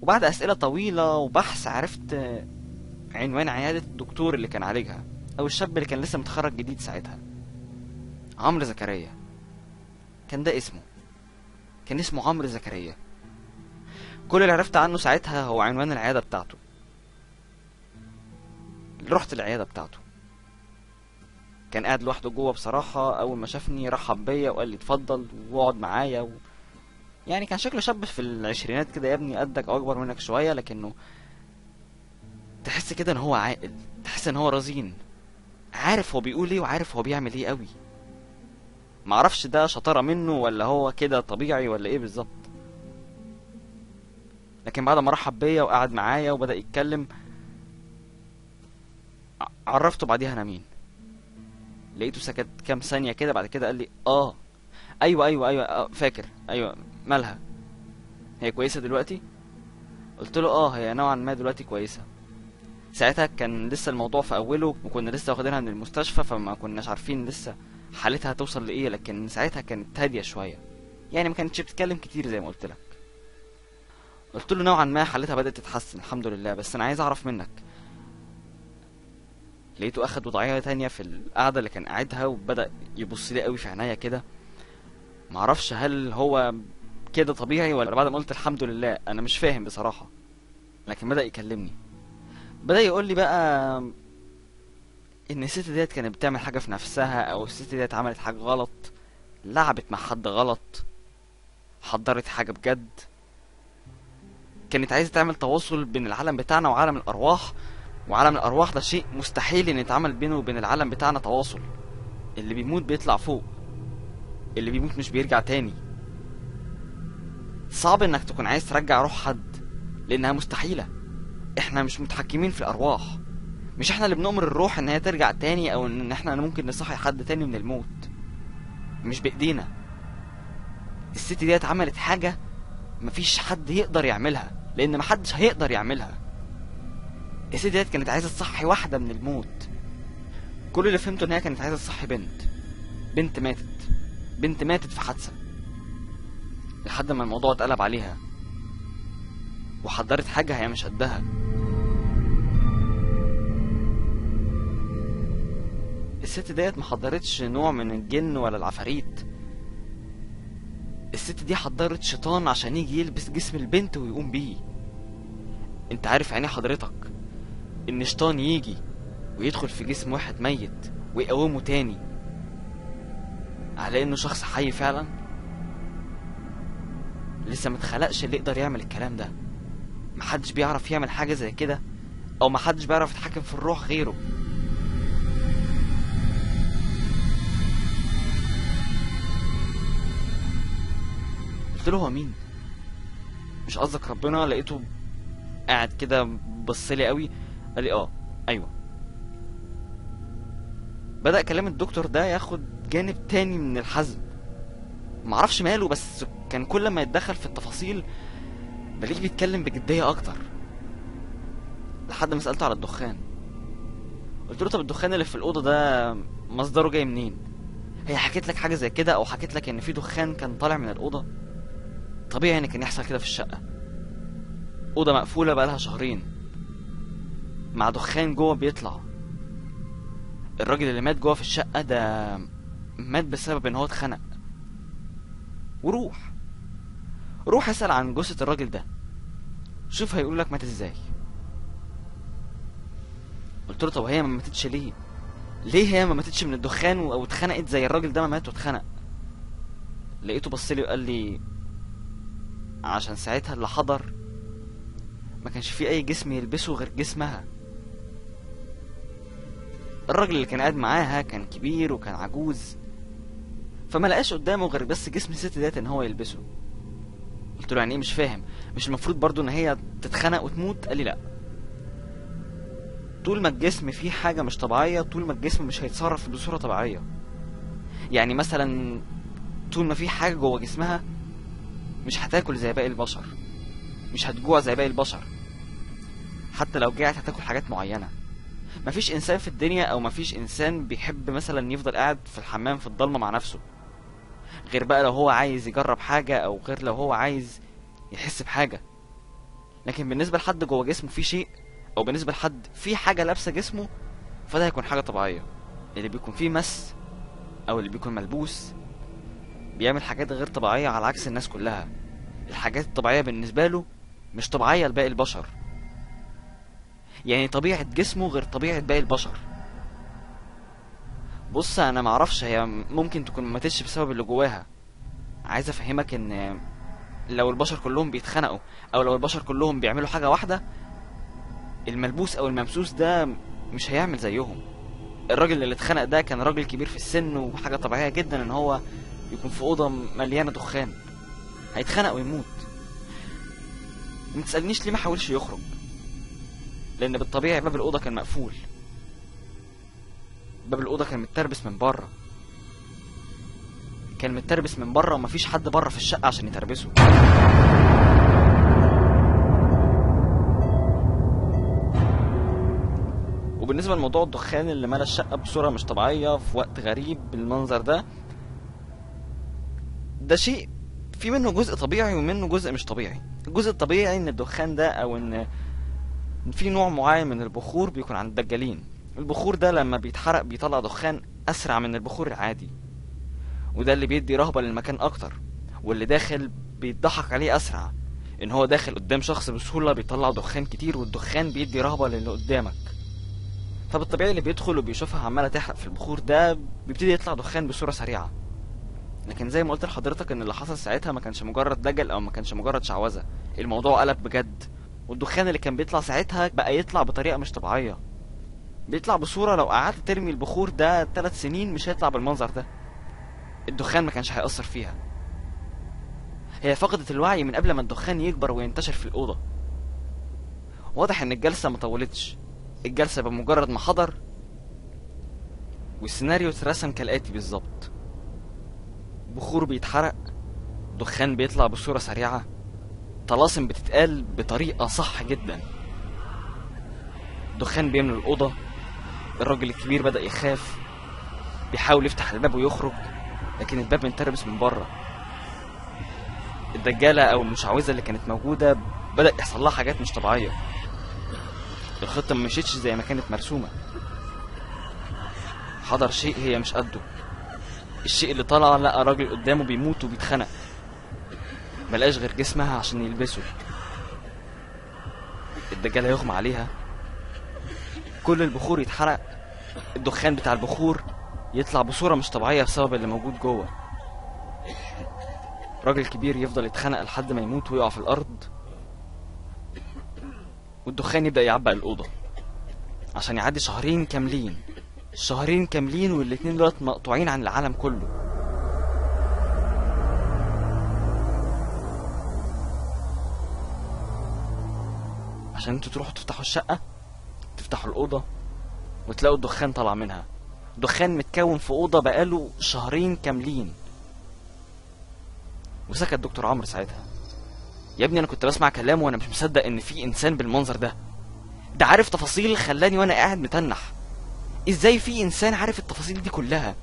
وبعد اسئله طويله وبحث عرفت عنوان عياده الدكتور اللي كان عالجها، او الشاب اللي كان لسه متخرج جديد ساعتها، عمرو زكريا كان ده اسمه، كان اسمه عمرو زكريا. كل اللي عرفت عنه ساعتها هو عنوان العياده بتاعته، رحت العياده بتاعته. كان قاعد لوحده جوه، بصراحه اول ما شافني رحب بيا وقال لي اتفضل واقعد معايا و... يعني كان شكله شاب في العشرينات كده، يا ابني قدك او اكبر منك شويه، لكنه تحس كده ان هو عاقل، تحس ان هو رزين، عارف هو بيقول ايه وعارف هو بيعمل ايه قوي. معرفش ده شطاره منه ولا هو كده طبيعي ولا ايه بالظبط. لكن بعد ما رحب بيا وقعد معايا وبدا يتكلم، عرفته بعديها انا مين. لقيته سكت كام ثانيه كده، بعد كده قال لي اه ايوه ايوه ايوه آه فاكر، ايوه مالها، هي كويسه دلوقتي؟ قلت له اه هي نوعا ما دلوقتي كويسه. ساعتها كان لسه الموضوع في اوله وكنا لسه واخدينها من المستشفى، فما كناش عارفين لسه حالتها هتوصل لايه، لكن ساعتها كانت هاديه شويه، يعني ما كانتش بتتكلم كتير زي ما قلت لك. قلت له نوعا ما حالتها بدات تتحسن الحمد لله، بس انا عايز اعرف منك. لقيته اخد وضعيه تانية في القعده اللي كان قاعدها وبدا يبص لي قوي في عينيا كده. معرفش هل هو كده طبيعي ولا بعد ما قلت الحمد لله، انا مش فاهم بصراحه. لكن بدا يكلمني، بدا يقول لي بقى ان الست ديت كانت بتعمل حاجه في نفسها، او الست ديت عملت حاجه غلط، لعبت مع حد غلط، حضرت حاجه بجد، كانت عايزه تعمل تواصل بين العالم بتاعنا وعالم الارواح، وعالم الارواح ده شيء مستحيل ان يتعمل بينه وبين العالم بتاعنا تواصل. اللي بيموت بيطلع فوق، اللي بيموت مش بيرجع تاني. صعب انك تكون عايز ترجع روح حد لانها مستحيله، احنا مش متحكمين في الارواح، مش احنا اللي بنأمر الروح ان هي ترجع تاني او ان احنا ممكن نصحي حد تاني من الموت، مش بايدينا. الست ديت عملت حاجه مفيش حد يقدر يعملها لان محدش هيقدر يعملها. الست ديت كانت عايزه تصحي واحده من الموت. كل اللي فهمته ان هي كانت عايزه تصحي بنت، بنت ماتت، بنت ماتت في حادثه، لحد ما الموضوع اتقلب عليها وحضرت حاجه هي مش قدها. الست ديت ما حضرتش نوع من الجن ولا العفاريت، الست دي حضرت شيطان عشان يجي يلبس جسم البنت ويقوم بيه. انت عارف يعني حضرتك ان شيطان يجي ويدخل في جسم واحد ميت ويقومه تاني على انه شخص حي فعلا؟ لسه متخلقش اللي يقدر يعمل الكلام ده، محدش بيعرف يعمل حاجه زي كده، او محدش بيعرف يتحكم في الروح غيره. قلت له هو مين؟ مش قصدك ربنا؟ لقيته قاعد كده بصلي قوي، قال لي اه ايوه. بدأ كلام الدكتور ده ياخد جانب تاني من الحزم، معرفش ماله، بس كان كل ما يتدخل في التفاصيل بلاقيه بيتكلم بجديه اكتر. لحد ما سألته على الدخان، قلت له طب الدخان اللي في الأوضة ده مصدره جاي منين؟ هي حكيت لك حاجة زي كده أو حكيت لك إن في دخان كان طالع من الأوضة؟ طبيعي إن كان يحصل كده في الشقة، أوضة مقفولة بقالها شهرين مع دخان جوه بيطلع. الراجل اللي مات جوه في الشقة ده مات بسبب إن هو اتخنق، وروح روح اسأل عن جثة الراجل ده، شوف هيقول لك مات إزاي. قلت له طب هي ما ماتتش ليه؟ ليه هي ما ماتتش من الدخان او اتخنقت زي الراجل ده ما مات واتخنق؟ لقيته بصلي وقال لي عشان ساعتها اللي حضر ما كانش فيه اي جسم يلبسه غير جسمها. الراجل اللي كان قاعد معاها كان كبير وكان عجوز، فما لقاش قدامه غير بس جسم الست ديت ان هو يلبسه. قلت له يعني ايه مش فاهم، مش المفروض برضو ان هي تتخنق وتموت؟ قال لي لا، طول ما الجسم فيه حاجه مش طبيعيه، طول ما الجسم مش هيتصرف بصوره طبيعيه. يعني مثلا طول ما فيه حاجه جوه جسمها مش هتاكل زي باقي البشر، مش هتجوع زي باقي البشر، حتى لو جعت هتاكل حاجات معينه. مفيش انسان في الدنيا او مفيش انسان بيحب مثلا يفضل قاعد في الحمام في الضلمه مع نفسه، غير بقى لو هو عايز يجرب حاجه او غير لو هو عايز يحس بحاجه. لكن بالنسبه لحد جوه جسمه فيه شيء، او بالنسبه لحد في حاجه لابسه جسمه، فده هيكون حاجه طبيعيه. اللي بيكون فيه مس او اللي بيكون ملبوس بيعمل حاجات غير طبيعيه، على عكس الناس كلها الحاجات الطبيعيه بالنسبه له مش طبيعيه لباقي البشر. يعني طبيعة جسمه غير طبيعة باقي البشر. بص انا معرفش، هي ممكن تكون ماتتش بسبب اللي جواها. عايز افهمك ان لو البشر كلهم بيتخانقوا او لو البشر كلهم بيعملوا حاجة واحدة، الملبوس او الممسوس ده مش هيعمل زيهم. الراجل اللي اتخانق ده كان راجل كبير في السن، وحاجة طبيعية جدا ان هو يكون في اوضة مليانة دخان، هيتخانق ويموت. متسألنيش ليه ما حاولش يخرج، لان بالطبيعي باب الاوضة كان مقفول، باب الاوضة كان متربس من بره، كان متربس من بره ومفيش حد بره في الشقة عشان يتربسه. وبالنسبة لموضوع الدخان اللي ملا الشقة بصورة مش طبيعية في وقت غريب بالمنظر ده، ده شيء في منه جزء طبيعي ومنه جزء مش طبيعي. الجزء الطبيعي ان الدخان ده او ان في نوع معين من البخور بيكون عند الدجالين. البخور ده لما بيتحرق بيطلع دخان اسرع من البخور العادي، وده اللي بيدي رهبة للمكان اكتر، واللي داخل بيتضحك عليه اسرع. ان هو داخل قدام شخص بسهولة بيطلع دخان كتير، والدخان بيدي رهبة للي قدامك. فبالطبيعي اللي بيدخل وبيشوفها عمالة تحرق في البخور ده بيبتدي يطلع دخان بصورة سريعة. لكن زي ما قلت لحضرتك ان اللي حصل ساعتها ما كانش مجرد دجل او ما كانش مجرد شعوذة، الموضوع قلب بجد. والدخان اللي كان بيطلع ساعتها بقى يطلع بطريقة مش طبيعية، بيطلع بصورة لو قعدت ترمي البخور ده تلات سنين مش هيطلع بالمنظر ده. الدخان ما كانش هيأثر فيها، هي فقدت الوعي من قبل ما الدخان يكبر وينتشر في الأوضة. واضح ان الجلسة ما طولتش، الجلسة بمجرد ما حضر والسيناريو اترسم كالآتي بالظبط: بخور بيتحرق، دخان بيطلع بصورة سريعة، طلاسم بتتقال بطريقة صح جدا، دخان بيملى الأوضة، الراجل الكبير بدأ يخاف، بيحاول يفتح الباب ويخرج لكن الباب متربس من بره. الدجالة أو المشعوذة اللي كانت موجودة بدأ يحصل لها حاجات مش طبيعية، الخطة ما مشيتش زي ما كانت مرسومة. حضر شيء هي مش قده، الشيء اللي طلع لقى راجل قدامه بيموت وبيتخنق، ملقاش غير جسمها عشان يلبسه. الدجال هيغمى عليها، كل البخور يتحرق، الدخان بتاع البخور يطلع بصورة مش طبيعية بسبب اللي موجود جوه. راجل كبير يفضل يتخنق لحد ما يموت ويقع في الأرض، والدخان يبدأ يعبق الأوضة عشان يعدي شهرين كاملين، شهرين كاملين والاتنين دولت مقطوعين عن العالم كله. عشان انتوا تروحوا تفتحوا الشقة، تفتحوا الأوضة وتلاقوا الدخان طلع منها، دخان متكون في أوضة بقاله شهرين كاملين. وسكت دكتور عمرو ساعتها. يا ابني انا كنت بسمع كلامه وانا مش مصدق ان في انسان بالمنظر ده، ده عارف تفاصيل خلاني وانا قاعد متنح. ازاي في انسان عارف التفاصيل دي كلها،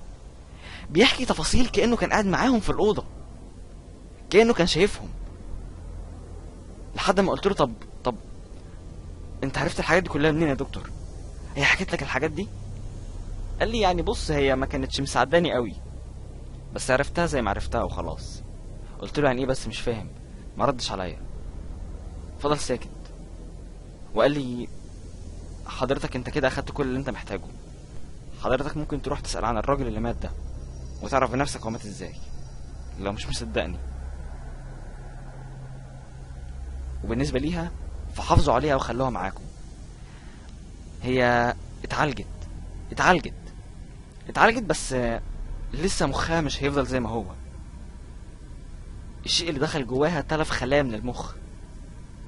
بيحكي تفاصيل كأنه كان قاعد معاهم في الأوضة، كأنه كان شايفهم. لحد ما قلت له طب طب انت عرفت الحاجات دي كلها منين يا دكتور؟ هي حكيت لك الحاجات دي؟ قال لي يعني بص هي ما كانتش مساعداني قوي، بس عرفتها زي ما عرفتها وخلاص. قلت له يعني ايه بس مش فاهم؟ ما ردش عليا، فضل ساكت وقال لي حضرتك انت كده اخدت كل اللي انت محتاجه، حضرتك ممكن تروح تسأل عن الراجل اللي مات ده وتعرف بنفسك هو مات ازاي لو مش مصدقني. وبالنسبة ليها فحافظوا عليها وخلوها معاكم. هي اتعالجت اتعالجت اتعالجت بس لسه مخها مش هيفضل زي ما هو. الشيء اللي دخل جواها تلف خلايا من المخ،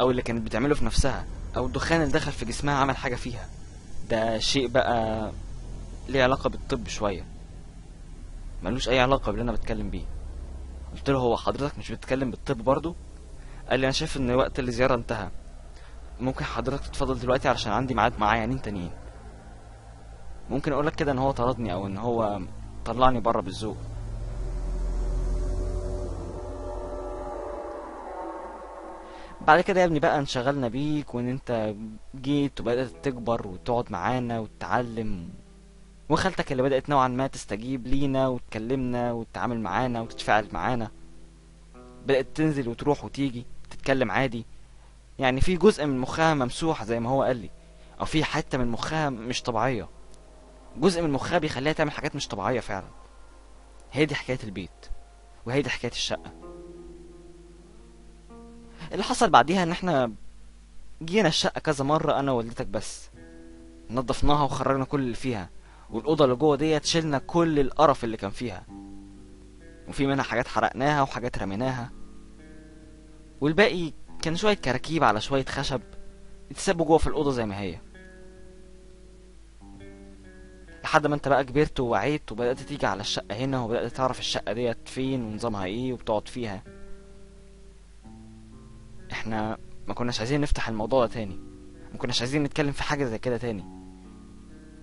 او اللي كانت بتعمله في نفسها، او الدخان اللي دخل في جسمها عمل حاجة فيها. ده شيء بقى ليه علاقة بالطب شوية، ملوش اي علاقة باللي انا بتكلم بيه. قلت له هو حضرتك مش بتتكلم بالطب برضو؟ قال لي انا شايف ان وقت الزيارة انتهى، ممكن حضرتك تتفضل دلوقتي علشان عندي ميعاد مع عيانين تانيين. ممكن اقولك كده ان هو طردني او ان هو طلعني بره بالذوق. بعد كده يا ابني بقى انشغلنا بيك، وان انت جيت وبدأت تكبر وتقعد معانا وتتعلم، وخالتك اللي بدأت نوعا ما تستجيب لينا وتكلمنا وتتعامل معانا وتتفاعل معانا، بدأت تنزل وتروح وتيجي تتكلم عادي. يعني في جزء من مخها ممسوح زي ما هو قال لي، او في حته من مخها مش طبيعيه، جزء من مخها بيخليها تعمل حاجات مش طبيعيه فعلا. هي دي حكايه البيت وهي دي حكايه الشقه. اللي حصل بعديها ان احنا جينا الشقه كذا مره انا ووالدتك، بس نظفناها وخرجنا كل اللي فيها، والاوضه اللي جوه ديت شلنا كل القرف اللي كان فيها، وفي منها حاجات حرقناها وحاجات رميناها، والباقي كان شويه كراكيب على شويه خشب اتسابوا جوه في الاوضه زي ما هي. لحد ما انت بقى كبرت ووعيت وبدات تيجي على الشقه هنا، وبدات تعرف الشقه ديت فين ونظامها ايه وبتقعد فيها. احنا ما كناش عايزين نفتح الموضوع ده تاني، ما كناش عايزين نتكلم في حاجه زي كده تاني،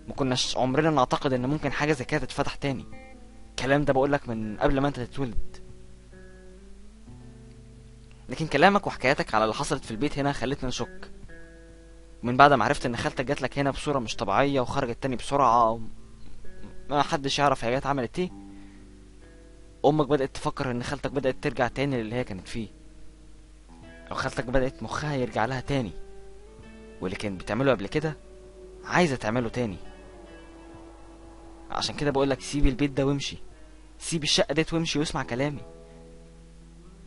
ما كناش عمرنا نعتقد ان ممكن حاجه زي كده تتفتح تاني. الكلام ده بقولك من قبل ما انت تتولد. لكن كلامك وحكاياتك على اللي حصلت في البيت هنا خلتنا نشك، ومن بعد ما عرفت ان خالتك جاتلك هنا بصوره مش طبيعيه وخرجت تاني بسرعه ما حدش يعرف هي جت عملت ايه، امك بدات تفكر ان خالتك بدات ترجع تاني للي هي كانت فيه، او خالتك بدات مخها يرجع لها تاني، واللي كانت بتعمله قبل كده عايزه تعمله تاني. عشان كده بقولك سيب البيت ده وامشي، سيب الشقه ديت وامشي واسمع كلامي،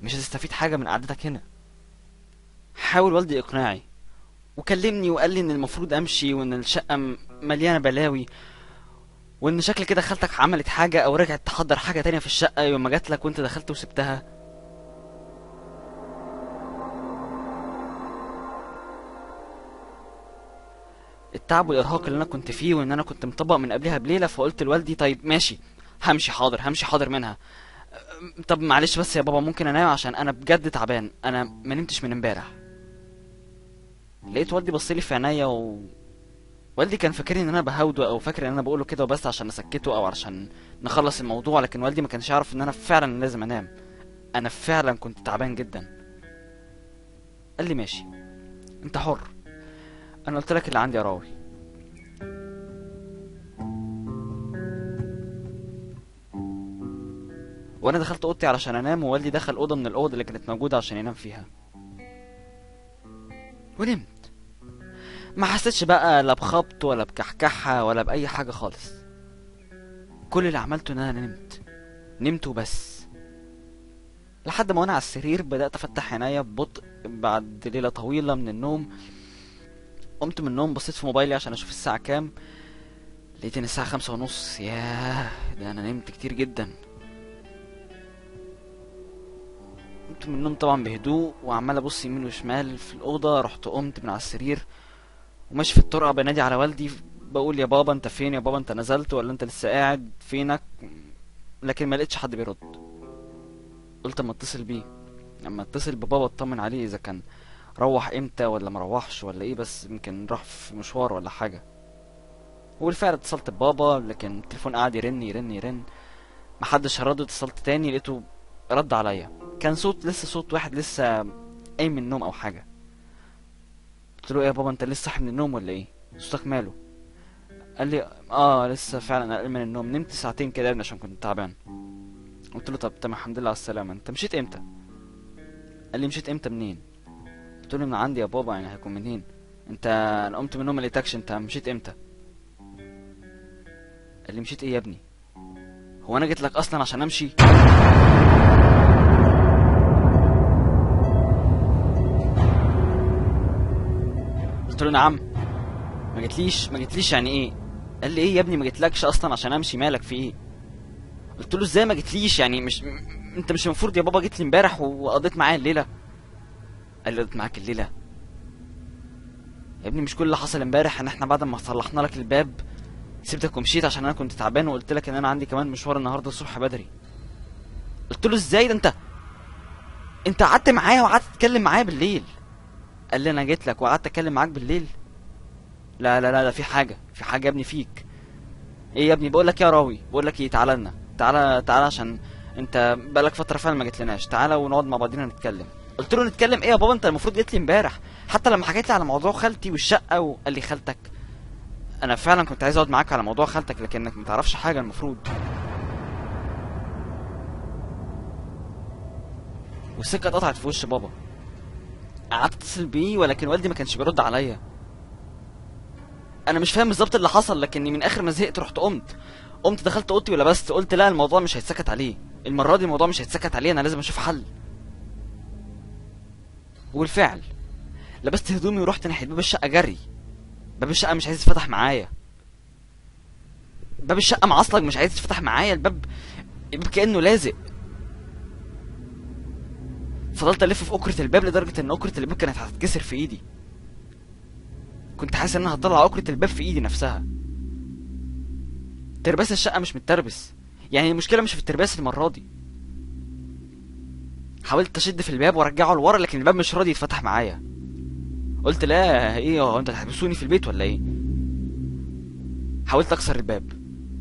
مش هتستفيد حاجه من قعدتك هنا. حاول والدي اقناعي وكلمني وقال لي ان المفروض امشي، وان الشقه مليانه بلاوي، وان شكل كده خالتك عملت حاجه او رجعت تحضر حاجه تانية في الشقه يوم ما جاتلك وانت دخلت وسبتها. التعب والارهاق اللي انا كنت فيه، وان انا كنت مطبق من قبلها بليله، فقلت لوالدي طيب ماشي همشي، حاضر همشي، حاضر منها. طب معلش بس يا بابا ممكن انام عشان انا بجد تعبان، انا ما نمتش من امبارح. لقيت والدي بصلي في عينيا، و والدي كان فاكرني ان انا بهاوده او فاكر ان انا بقوله كده وبس عشان اسكته او عشان نخلص الموضوع، لكن والدي ما كانش يعرف ان انا فعلا لازم انام، انا فعلا كنت تعبان جدا. قال لي ماشي انت حر، انا قلت لك اللي عندي اراوي. وانا دخلت اوضتي علشان انام، ووالدي دخل اوضه من الاوض اللي كانت موجوده عشان ينام فيها، ونمت. ما حسيتش بقى لا بخبط ولا بكحكحه ولا باي حاجه خالص، كل اللي عملته ان انا نمت نمت وبس. لحد ما وانا على السرير بدات افتح عينيا ببطء بعد ليله طويله من النوم. قمت من النوم بصيت في موبايلي عشان اشوف الساعه كام، لقيت ان الساعه خمسة ونص. ياه ده انا نمت كتير جدا. قمت من النوم طبعا بهدوء وعمال ابص يمين وشمال في الاوضه. رحت قمت من على السرير وماشي في الطرقه بنادي على والدي بقول يا بابا انت فين، يا بابا انت نزلت ولا انت لسه قاعد، فينك؟ لكن ما لقيتش حد بيرد. قلت اما اتصل بيه، اما اتصل ببابا اطمن عليه اذا كان روح امتى ولا ما روحش ولا ايه، بس يمكن راح في مشوار ولا حاجه. وبالفعل اتصلت ببابا، لكن التليفون قعد يرن يرن يرن محدش رد. اتصلت تاني لقيته رد عليا، كان صوت لسه صوت واحد لسه قايم من النوم او حاجه. قلت له ايه يا بابا انت لسه صاحي من النوم ولا ايه، صوتك ماله؟ قال لي اه لسه فعلا قايم من النوم، نمت ساعتين كده ابني عشان كنت تعبان. قلت له طب تمام الحمد لله على السلامه، انت مشيت امتى؟ قال لي مشيت امتى منين؟ قلت له من عندي يا بابا، يعني هيكون منين؟ انت انا قمت من النوم ما لقيتكش، انت مشيت امتى؟ قال لي مشيت ايه يا ابني، هو انا جيت لك اصلا عشان امشي؟ قلت له نعم. ما جيتليش ما جيتليش يعني ايه؟ قال لي ايه يا ابني ما جيتلكش اصلا عشان امشي، مالك في ايه؟ قلت له ازاي ما جيتليش يعني، مش انت مش المفروض يا بابا جيت لي امبارح وقضيت معايا الليله؟ قال لي قضيت معاك الليله يا ابني، مش كل اللي حصل امبارح ان احنا بعد ما صلحنا لك الباب سيبتك ومشيت عشان انا كنت تعبان، وقلت لك ان انا عندي كمان مشوار النهارده الصبح بدري. قلت له ازاي ده انت انت قعدت معايا وقعدت تتكلم معايا بالليل. قال لي انا جيت لك وقعدت اتكلم معاك بالليل؟ لا لا لا ده في حاجه في حاجه يا ابني فيك. ايه يا ابني؟ بقول لك يا راوي، بقول لك ايه تعالى لنا، تعالى تعالى عشان انت بقالك فتره فعلا ما جيتلناش، تعالى ونقعد مع بعضينا نتكلم. قلت له نتكلم ايه يا بابا انت المفروض جيت لي امبارح، حتى لما حكيت لي على موضوع خالتي والشقه. وقال لي خالتك؟ انا فعلا كنت عايز اقعد معاك على موضوع خالتك لكنك ما تعرفش حاجه المفروض. والسكه اتقطعت في وش بابا. قعدت اتصل بيه ولكن والدي ما كانش بيرد عليا. انا مش فاهم بالظبط اللي حصل، لكني من اخر ما زهقت رحت قمت قمت دخلت اوضتي ولبست. قلت لا، الموضوع مش هيتسكت عليه، المره دي الموضوع مش هيتسكت عليه، انا لازم اشوف حل. وبالفعل لبست هدومي ورحت ناحيه باب الشقه جري. باب الشقه مش عايز يتفتح معايا، باب الشقه معصلك مش عايز يتفتح معايا، الباب الباب كانه لازق. فضلت الف في اكره الباب لدرجه ان اكره الباب كانت هتتكسر في ايدي. كنت حاسس ان انا هتطلع اكره الباب في ايدي نفسها. ترباس الشقه مش متربس، يعني المشكله مش في الترباس المره دي. حاولت اشد في الباب وارجعه لورا، لكن الباب مش راضي يتفتح معايا. قلت لا، ايه هو انت هتحبسوني في البيت ولا ايه؟ حاولت اكسر الباب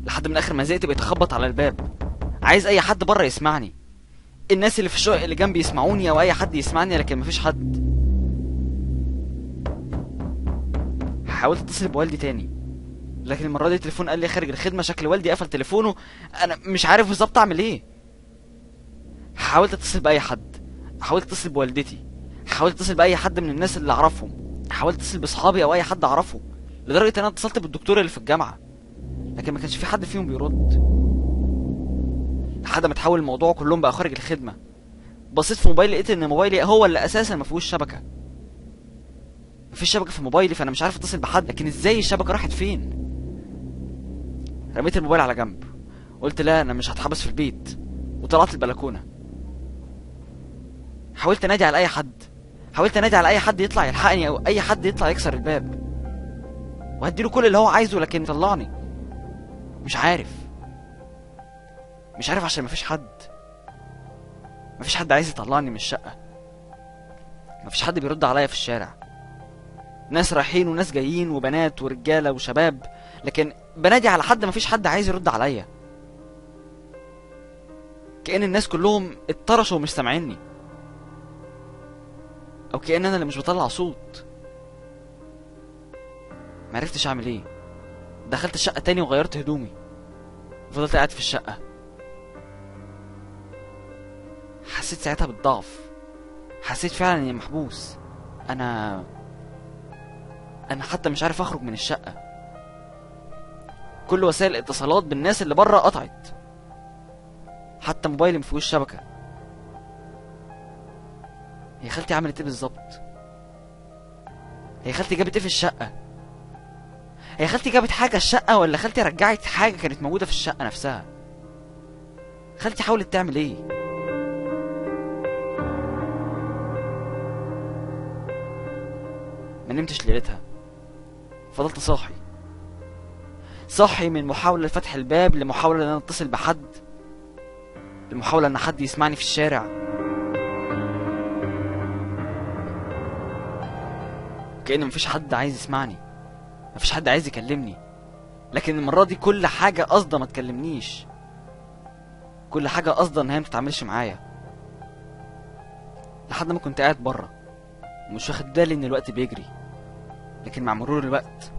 لحد من اخر ما زهقت، بقيت اخبط على الباب عايز اي حد بره يسمعني، الناس اللي في الشقق اللي جنبي يسمعوني او اي حد يسمعني، لكن مفيش حد. حاولت اتصل بوالدي تاني، لكن المره دي التليفون قال لي خارج الخدمه، شكل والدي قفل تليفونه، انا مش عارف بالظبط اعمل ايه. حاولت اتصل باي حد، حاولت اتصل بوالدتي، حاولت اتصل باي حد من الناس اللي اعرفهم، حاولت اتصل باصحابي او اي حد اعرفه، لدرجه ان انا اتصلت بالدكتور اللي في الجامعه، لكن ما كانش في حد فيهم بيرد. لحد ما اتحول الموضوع كلهم بقى خارج الخدمه. بصيت في موبايلي لقيت ان موبايلي هو اللي اساسا ما فيهوش شبكه، ما فيش شبكه في موبايلي، فانا مش عارف اتصل بحد، لكن ازاي الشبكه راحت فين؟ رميت الموبايل على جنب، قلت لا انا مش هتحبس في البيت، وطلعت البلكونه. حاولت انادي على اي حد، حاولت انادي على اي حد يطلع يلحقني او اي حد يطلع يكسر الباب وهديله كل اللي هو عايزه، لكن طلعني مش عارف مش عارف عشان مفيش حد مفيش حد عايز يطلعني من الشقه، مفيش حد بيرد عليا في الشارع. ناس رايحين وناس جايين وبنات ورجاله وشباب، لكن بنادي على حد مفيش حد عايز يرد عليا، كأن الناس كلهم اتطرشوا ومش سامعيني، او كأن انا اللي مش بطلع صوت. معرفتش اعمل ايه، دخلت الشقه تاني وغيرت هدومي وفضلت قاعد في الشقه. حسيت ساعتها بالضعف، حسيت فعلا اني محبوس. انا انا حتى مش عارف اخرج من الشقه، كل وسائل الاتصالات بالناس اللي بره قطعت، حتى موبايلي مفيهوش شبكه. هي خالتي عملت ايه بالظبط؟ هي خالتي جابت ايه في الشقه؟ هي خالتي جابت حاجه الشقه، ولا خالتي رجعت حاجه كانت موجوده في الشقه نفسها؟ خالتي حاولت تعمل ايه؟ ما نمتش ليلتها، فضلت صاحي صاحي من محاوله لفتح الباب، لمحاوله ان انا اتصل بحد، لمحاوله ان حد يسمعني في الشارع. كأن مفيش حد عايز يسمعني، مفيش حد عايز يكلمني، لكن المرة دي كل حاجة قصدها ما تكلمنيش، كل حاجة قصدها ان هي ما تتعاملش معايا. لحد ما كنت قاعد بره ومش واخد بالي ان الوقت بيجري، لكن مع مرور الوقت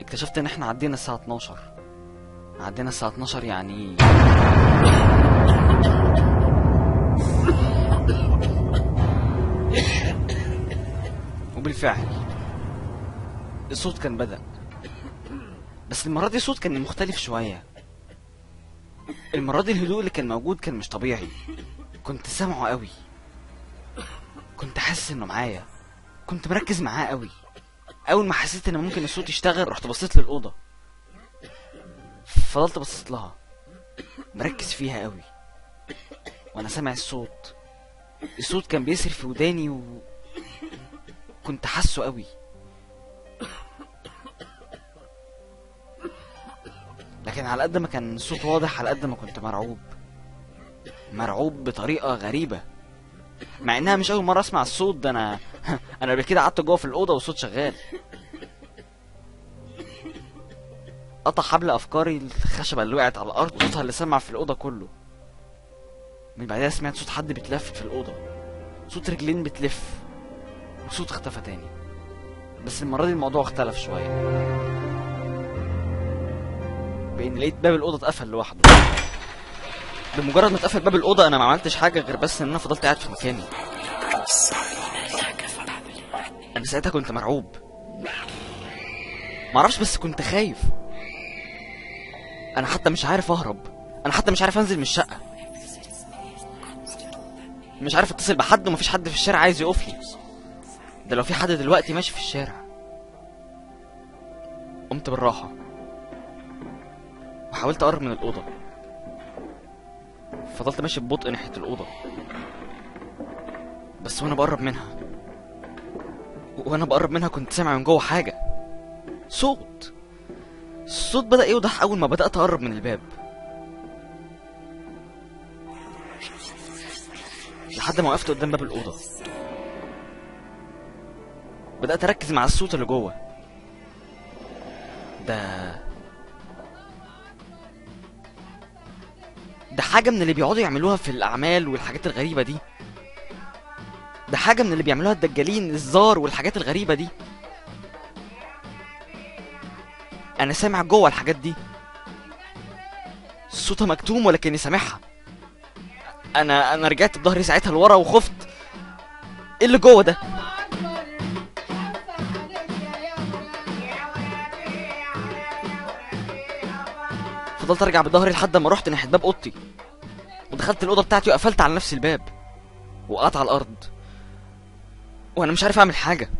اكتشفت ان احنا عدينا الساعة اتناشر. عدينا الساعة اتناشر يعني بالفعل الصوت كان بدأ، بس المرة دي الصوت كان مختلف شوية. المرة دي الهدوء اللي كان موجود كان مش طبيعي، كنت سامعه قوي، كنت حاسس انه معايا، كنت مركز معاه قوي. اول ما حسيت ان ممكن الصوت يشتغل رحت بصيت للأوضة، فضلت بصيت لها مركز فيها قوي وانا سامع الصوت. الصوت كان بيسر في وداني و كنت حاسه قوي، لكن على قد ما كان الصوت واضح على قد ما كنت مرعوب مرعوب بطريقه غريبه، مع انها مش اول مره اسمع الصوت ده. انا انا قبل كده قعدت جوه في الاوضه والصوت شغال. قطع حبل افكاري الخشبه اللي وقعت على الارض وصوتها اللي سمع في الاوضه كله. من بعدها سمعت صوت حد بيتلفت في الاوضه، صوت رجلين بتلف، وصوت اختفى تاني، بس المرة دي الموضوع اختلف شوية، بإن لقيت باب الأوضة اتقفل لوحده. بمجرد ما اتقفل باب الأوضة أنا ما عملتش حاجة غير بس إن أنا فضلت قاعد في مكاني. أنا ساعتها كنت مرعوب، معرفش، بس كنت خايف. انا حتى مش عارف اهرب، انا حتى مش عارف انزل من الشقه، مش عارف اتصل بحد ومفيش حد في الشارع عايز يقفلي، ده لو في حد دلوقتي ماشي في الشارع. قمت بالراحه وحاولت اقرب من الاوضه، فضلت ماشي ببطء ناحيه الاوضه، بس وانا بقرب منها وانا بقرب منها كنت سامع من جوه حاجه، صوت. الصوت بدأ يوضح أول ما بدأت أقرب من الباب، لحد ما وقفت قدام باب الأوضة. بدأت أركز مع الصوت اللي جوه ده، ده حاجة من اللي بيقعدوا يعملوها في الأعمال والحاجات الغريبة دي، ده حاجة من اللي بيعملوها الدجالين الزار والحاجات الغريبة دي. انا سامع جوه الحاجات دي، صوتها مكتوم ولكني سامعها. انا انا رجعت بظهري ساعتها لورا وخفت. ايه اللي جوه ده؟ فضلت ارجع بظهري لحد ما رحت ناحيه باب اوضتي، ودخلت الاوضه بتاعتي وقفلت على نفس الباب، وقعدت على الارض وانا مش عارف اعمل حاجه.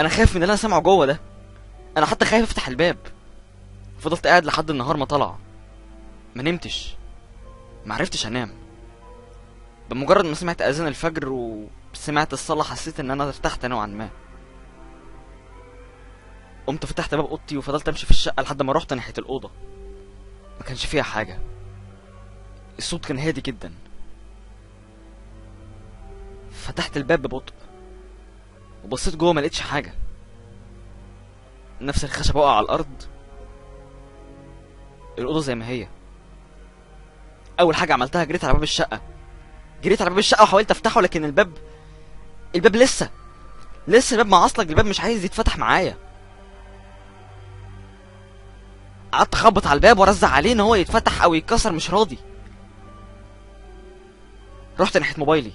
انا خايف من اللي انا سامعه جوه ده، انا حتى خايف افتح الباب. فضلت قاعد لحد النهار ما طلع، ما نمتش، ما عرفتش انام. بمجرد ما سمعت اذان الفجر وسمعت الصلاه حسيت ان انا ارتحت نوعا ما. قمت فتحت باب اوضتي وفضلت امشي في الشقه لحد ما رحت ناحيه الاوضه، ما كانش فيها حاجه. الصوت كان هادي جدا. فتحت الباب ببطء وبصيت جوه، ما لقيتش حاجه. نفس الخشب وقع على الارض، الاوضه زي ما هي. اول حاجه عملتها جريت على باب الشقه، جريت على باب الشقه وحاولت افتحه، لكن الباب الباب لسه لسه الباب معصلك، الباب مش عايز يتفتح معايا. قعدت اخبط على الباب وارزع عليه ان هو يتفتح او يتكسر، مش راضي. رحت ناحيه موبايلي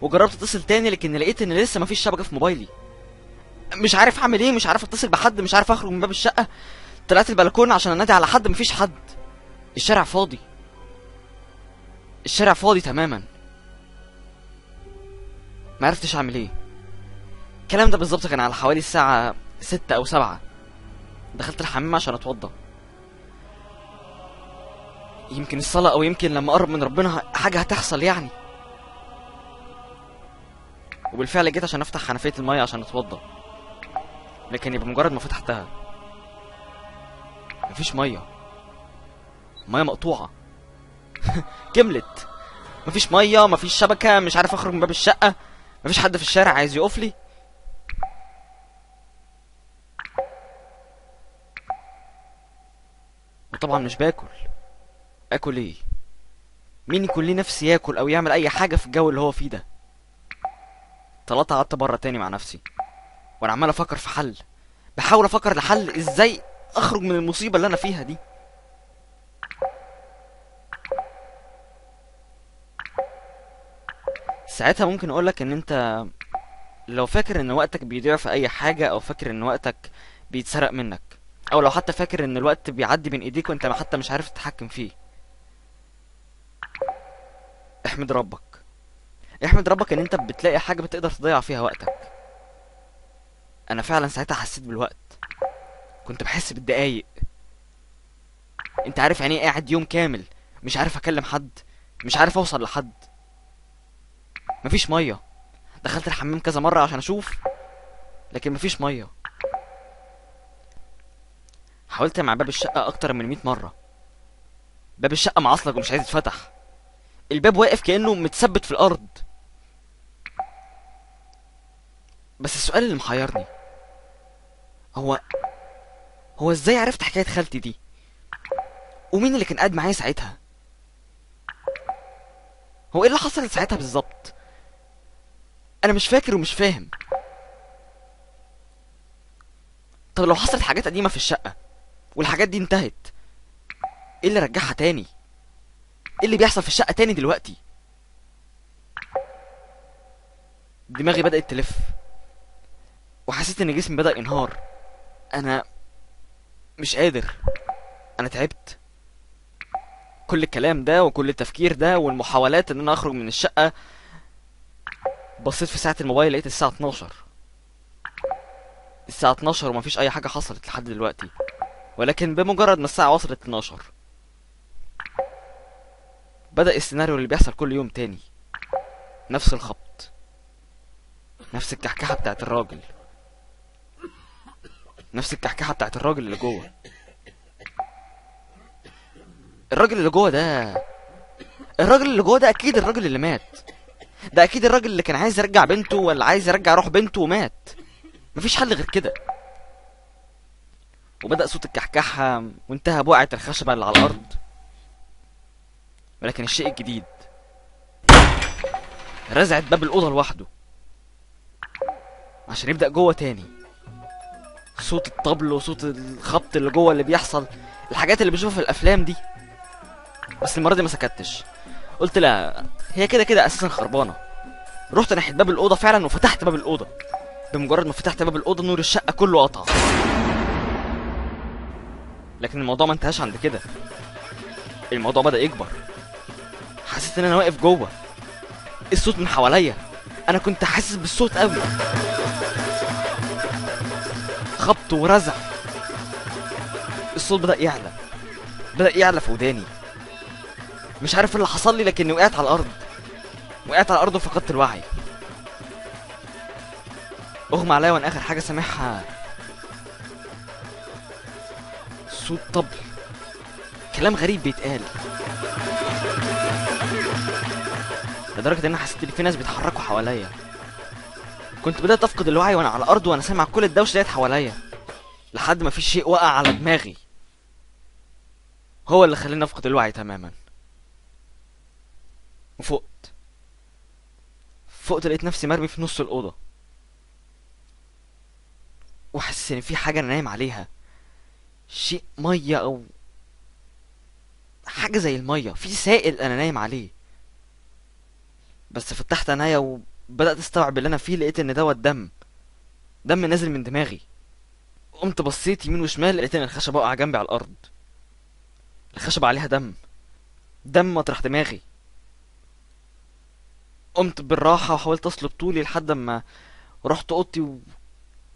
وجربت اتصل تاني، لكن لقيت ان لسه مفيش شبكه في موبايلي. مش عارف اعمل ايه، مش عارف اتصل بحد، مش عارف اخرج من باب الشقه. طلعت البلكونه عشان انادي على حد، مفيش حد. الشارع فاضي، الشارع فاضي تماما. ما عرفتش اعمل ايه. الكلام ده بالظبط كان على حوالي الساعه ستة او سبعة. دخلت الحمام عشان اتوضى، يمكن الصلاه او يمكن لما اقرب من ربنا حاجه هتحصل يعني. وبالفعل جيت عشان افتح حنفيه الميه عشان اتوضى، لكن بمجرد ما فتحتها مفيش ميه، ميه مقطوعه. كملت، مفيش ميه، مفيش شبكه، مش عارف اخرج من باب الشقه، مفيش حد في الشارع عايز يقفلي. وطبعا مش باكل، اكل ايه؟ مين يكون ليه نفسي ياكل او يعمل اي حاجه في الجو اللي هو فيه ده؟ طلعت قعدت بره تاني مع نفسي، وانا عمال افكر في حل، بحاول افكر لحل ازاي اخرج من المصيبه اللي انا فيها دي. ساعتها ممكن اقولك ان انت لو فاكر ان وقتك بيضيع في اي حاجه، او فاكر ان وقتك بيتسرق منك، او لو حتى فاكر ان الوقت بيعدي بين ايديك وانت حتى مش عارف تتحكم فيه، احمد ربك، احمد ربك ان انت بتلاقي حاجه بتقدر تضيع فيها وقتك. انا فعلا ساعتها حسيت بالوقت، كنت بحس بالدقايق. انت عارف يعني ايه قاعد يوم كامل مش عارف اكلم حد، مش عارف اوصل لحد، مفيش ميه. دخلت الحمام كذا مره عشان اشوف، لكن مفيش ميه. حاولت مع باب الشقه اكتر من مية مره، باب الشقه معصلك ومش عايز يتفتح، الباب واقف كانه متثبت في الارض. بس السؤال اللي محيرني هو هو ازاي عرفت حكاية خالتي دي؟ ومين اللي كان قاعد معايا ساعتها؟ هو ايه اللي حصل ساعتها بالظبط؟ انا مش فاكر ومش فاهم. طب لو حصلت حاجات قديمة في الشقة والحاجات دي انتهت، ايه اللي رجعها تاني؟ ايه اللي بيحصل في الشقة تاني دلوقتي؟ دماغي بدأت تلف، وحسيت ان جسمي بدأ ينهار. انا مش قادر، انا تعبت. كل الكلام ده وكل التفكير ده والمحاولات ان انا اخرج من الشقة. بصيت في ساعة الموبايل لقيت الساعة اتناشر، الساعة اتناشر ومفيش اي حاجة حصلت لحد دلوقتي، ولكن بمجرد ما الساعة وصلت اتناشر بدأ السيناريو اللي بيحصل كل يوم تاني، نفس الخبط، نفس الكحكحة بتاعت الراجل، نفس الكحكحة بتاعت الراجل اللي جوه. الراجل اللي جوه ده الراجل اللي جوه ده اكيد الراجل اللي مات ده، اكيد الراجل اللي كان عايز يرجع بنته، ولا عايز يرجع روح بنته ومات. مفيش حل غير كده. وبدأ صوت الكحكحة وانتهى بوقعة الخشبة اللي على الأرض. ولكن الشيء الجديد، رزعت باب الأوضة لوحده عشان يبدأ جوه تاني. صوت الطبل وصوت الخبط اللي جوه اللي بيحصل، الحاجات اللي بشوفها في الأفلام دي. بس المرة دي ما سكتش، قلت لا، هي كده كده أساسا خربانة. رحت ناحية باب الأوضة فعلا وفتحت باب الأوضة. بمجرد ما فتحت باب الأوضة نور الشقة كله قطع. لكن الموضوع ما انتهاش عند كده، الموضوع بدأ يكبر. حسيت ان انا واقف جوه، الصوت من حواليا، انا كنت حاسس بالصوت قوي، خبط ورزع. الصوت بدأ يعلى، بدأ يعلى في وداني. مش عارف اللي حصل لي، لكني وقعت على الارض، وقعت على الارض وفقدت الوعي. اغمى عليا وانا اخر حاجه سامعها صوت طبل، كلام غريب بيتقال، لدرجه ان حسيت ان في ناس بيتحركوا حواليا. كنت بدات افقد الوعي وانا على الارض، وانا سامع كل الدوشه ديت حواليا، لحد ما في شيء وقع على دماغي هو اللي خلاني افقد الوعي تماما. وفقت فقت لقيت نفسي مرمي في نص الاوضه، وحاسس ان في حاجه انا نايم عليها، شيء ميه او حاجه زي الميه، في سائل انا نايم عليه. بس فتحت عينيا وبدات استوعب اللي انا فيه، لقيت ان دوت دم، دم نازل من دماغي. قمت بصيت يمين وشمال، لقيت ان الخشبه واقعه جنبي على الارض، الخشبه عليها دم، دم مطرح دماغي. قمت بالراحه وحاولت اصلب طولي لحد اما رحت اوضتي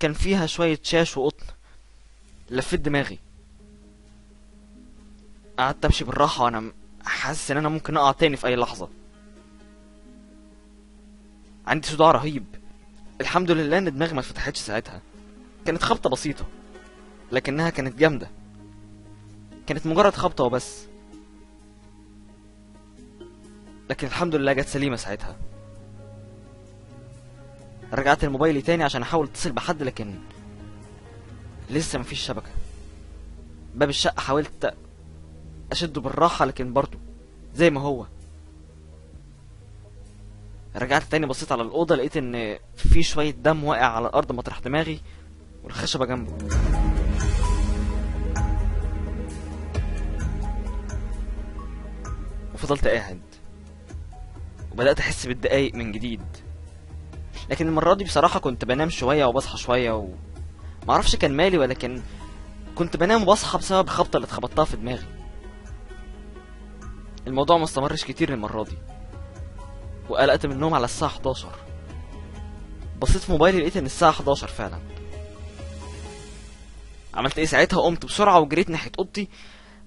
وكان فيها شويه شاش وقطن. لفيت دماغي، قعدت امشي بالراحه وانا حاسس ان انا ممكن اقع تاني في اي لحظه. عندي صداع رهيب. الحمد لله ان دماغي ما اتفتحتش ساعتها، كانت خبطه بسيطه لكنها كانت جامده، كانت مجرد خبطه وبس. لكن الحمد لله جت سليمه ساعتها. رجعت الموبايل تاني عشان احاول اتصل بحد، لكن لسه مفيش شبكه. باب الشقه حاولت اشده بالراحه لكن برضه زي ما هو. رجعت تاني بصيت على الاوضه، لقيت ان في شويه دم واقع على الارض مطرح دماغي والخشبه جنبه. وفضلت قاعد وبدات احس بالدقايق من جديد، لكن المره دي بصراحه كنت بنام شويه وبصحى شويه و... معرفش كان مالي، ولكن كنت بنام وبصحى بسبب الخبطه اللي اتخبطتها في دماغي. الموضوع ما استمرش كتير المره دي، وقلقت من النوم على الساعه حداشر. بصيت في موبايلي لقيت ان الساعه حداشر فعلا. عملت ايه ساعتها؟ قمت بسرعه وجريت ناحيه اوضتي،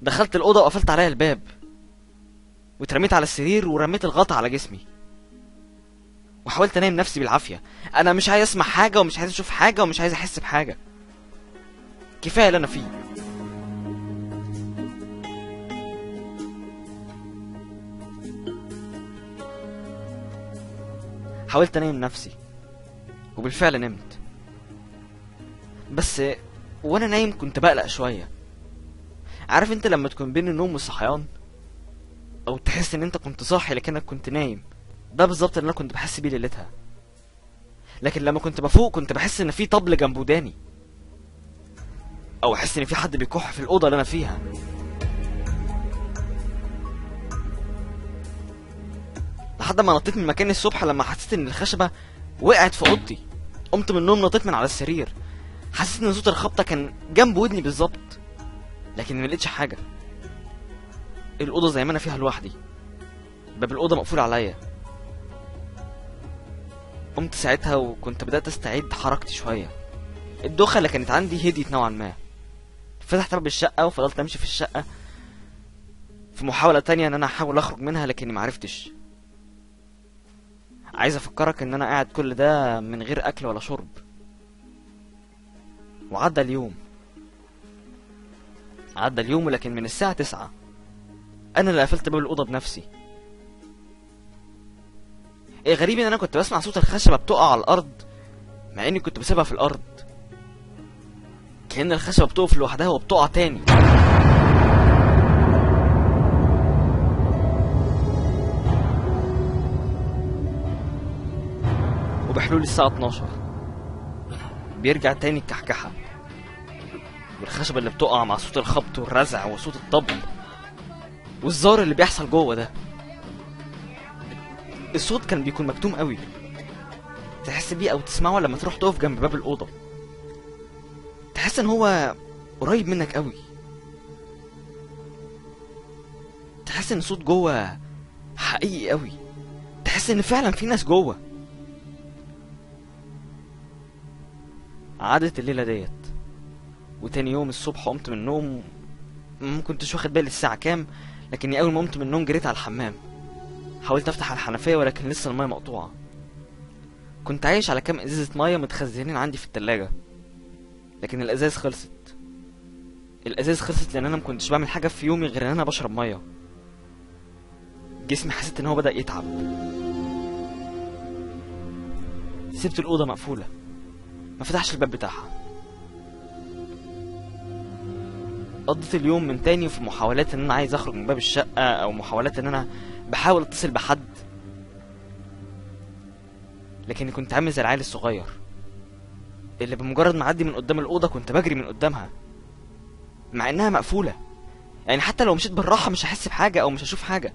دخلت الاوضه وقفلت عليها الباب، واترميت على السرير ورميت الغطا على جسمي، وحاولت انام نفسي بالعافيه. انا مش عايز اسمع حاجه ومش عايز اشوف حاجه ومش عايز احس بحاجه، كفايه اللي انا فيه. حاولت انام نفسي وبالفعل نمت. بس وانا نايم كنت بقلق شويه. عارف انت لما تكون بين النوم والصحيان، او تحس ان انت كنت صاحي لكنك كنت نايم؟ ده بالظبط اللي انا كنت بحس بيه ليلتها. لكن لما كنت بفوق كنت بحس ان في طبل جنب وداني، او احس ان في حد بيكح في الاوضه اللي انا فيها. لحد ما نطيت من مكاني الصبح، لما حسيت ان الخشبه وقعت في اوضتي. قمت من النوم، نطيت من على السرير، حسيت ان صوت الخبطه كان جنب ودني بالظبط، لكن ما لقيتش حاجه. الاوضه زي ما انا فيها لوحدي، باب الاوضه مقفول عليا. قمت ساعتها وكنت بدات استعيد حركتي شويه. الدوخه اللي كانت عندي هديت نوعا ما. فتحت باب الشقه وفضلت امشي في الشقه في محاوله تانية ان انا احاول اخرج منها، لكني معرفتش. عايز افكرك ان انا قاعد كل ده من غير اكل ولا شرب. وعدى اليوم عدى اليوم ولكن من الساعه تسعة انا اللي قفلت باب الاوضه بنفسي. ايه غريب ان انا كنت بسمع صوت الخشبه بتقع على الارض مع اني كنت بسيبها في الارض، كأن الخشبه بتقف لوحدها وبتقع تاني. وبحلول الساعه اتناشر بيرجع تاني الكحكحه والخشبه اللي بتقع مع صوت الخبط والرزع وصوت الطبل والزار اللي بيحصل جوه ده. الصوت كان بيكون مكتوم قوي، تحس بيه او تسمعه لما تروح تقف جنب باب الاوضه، تحس ان هو قريب منك قوي، تحس ان الصوت جوه حقيقي قوي، تحس ان فعلا في ناس جوه. عادت الليله ديت، وتاني يوم الصبح قمت من النوم، ما كنتش واخد بالي الساعه كام، لكني اول ما قمت من النوم جريت على الحمام. حاولت افتح الحنفيه ولكن لسه المايه مقطوعه. كنت عايش على كام ازازه مايه متخزنين عندي في التلاجة، لكن الازاز خلصت. الازاز خلصت لان انا ما كنتش بعمل حاجه في يومي غير ان انا بشرب مايه. جسمي حسيت ان هو بدا يتعب. سبت الاوضه مقفوله، ما فتحش الباب بتاعها. قضيت اليوم من تاني في محاولات ان انا عايز اخرج من باب الشقه، او محاولات ان انا بحاول اتصل بحد، لكني كنت عامل زي العيل الصغير اللي بمجرد ما اعدي من قدام الاوضه كنت بجري من قدامها مع انها مقفوله. يعني حتى لو مشيت بالراحه مش هحس بحاجه او مش هشوف حاجه،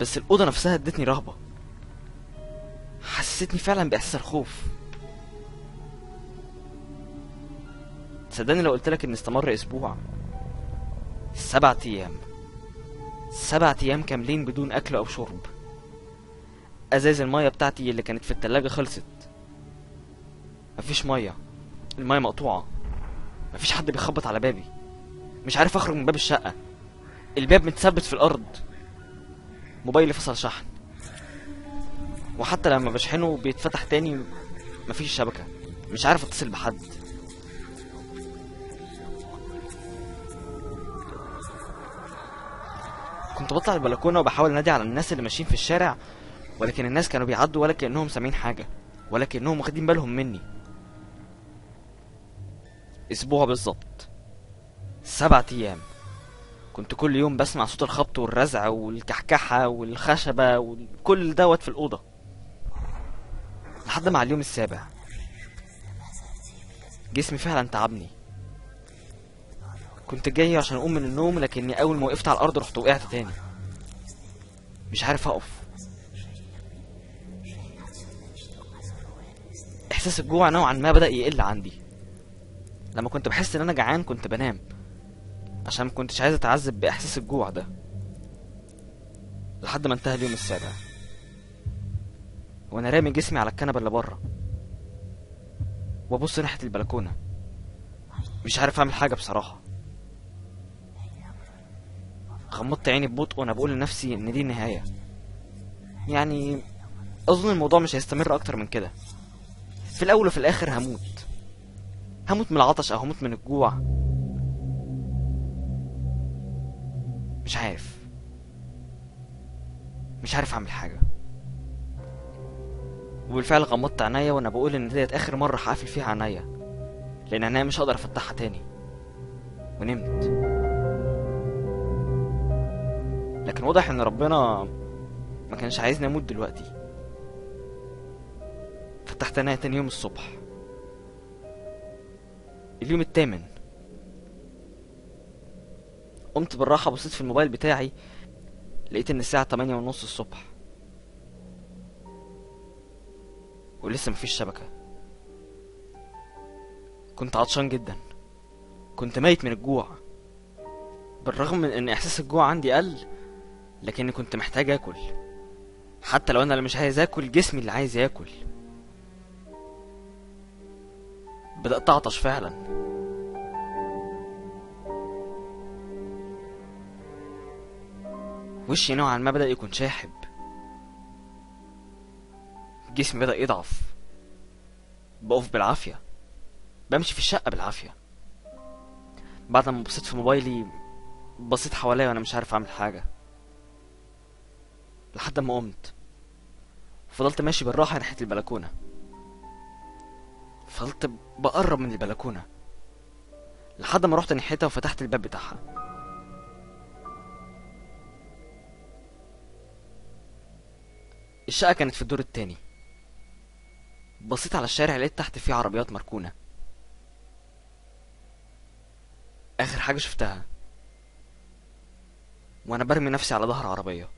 بس الاوضه نفسها ادتني رهبه، حسستني فعلا باحساس الخوف. صدقني لو قلتلك ان استمر اسبوع، سبعة ايام، سبعة ايام كاملين بدون اكل او شرب. ازاز المايه بتاعتي اللي كانت في التلاجة خلصت، مفيش مايه، المايه مقطوعه، مفيش حد بيخبط على بابي، مش عارف اخرج من باب الشقه، الباب متثبت في الارض، موبايلي فصل شحن وحتى لما بشحنه بيتفتح تاني، مفيش شبكه، مش عارف اتصل بحد. كنت بطلع البلكونه وبحاول انادي على الناس اللي ماشيين في الشارع، ولكن الناس كانوا بيعدوا ولا كانهم سامعين حاجه، ولا كانهم واخدين بالهم مني. اسبوع بالظبط، سبعة ايام، كنت كل يوم بسمع صوت الخبط والرزع والكحكحه والخشبه وكل دوت في الاوضه، لحد مع اليوم السابع جسمي فعلا تعبني. كنت جاي عشان اقوم من النوم، لكني اول ما وقفت على الارض رحت وقعت تاني، مش عارف اقف. احساس الجوع نوعا ما بدا يقل عندي. لما كنت بحس ان انا جعان كنت بنام عشان ما كنتش عايز اتعذب باحساس الجوع ده، لحد ما انتهى اليوم السابع وانا رامي جسمي على الكنبه اللي بره وابص ناحيه البلكونه، مش عارف اعمل حاجه بصراحه. غمضت عيني ببطء وانا بقول لنفسي ان دي النهايه، يعني اظن الموضوع مش هيستمر اكتر من كده، في الاول وفي الاخر هموت، هموت من العطش او هموت من الجوع، مش عارف مش عارف اعمل حاجه. وبالفعل غمضت عينيا وانا بقول ان ديت اخر مره هقفل فيها عينيا، لان انا مش هقدر افتحها تاني، ونمت. لكن واضح ان ربنا ما كانش عايزني اموت دلوقتي. فتحت عينيا تاني يوم الصبح، اليوم الثامن. قمت بالراحة بصيت في الموبايل بتاعي، لقيت ان الساعة تمانية ونص الصبح ولسه مفيش شبكة. كنت عطشان جدا، كنت ميت من الجوع، بالرغم من ان احساس الجوع عندي قل، لكني كنت محتاج اكل، حتى لو انا اللي مش عايز اكل، جسمي اللي عايز ياكل. بدأت اعطش فعلا. وشي نوعا ما بدأ يكون شاحب، جسمي بدأ يضعف، بقف بالعافية، بمشي في الشقة بالعافية. بعد ما بصيت في موبايلي بصيت حواليا وانا مش عارف اعمل حاجة، لحد ما قمت فضلت ماشي بالراحة ناحية البلكونة. فضلت بقرب من البلكونة لحد ما رحت ناحيتها وفتحت الباب بتاعها. الشقة كانت في الدور التاني. بصيت على الشارع لقيت تحت فيه عربيات مركونة. آخر حاجة شفتها وأنا برمي نفسي على ظهر عربية.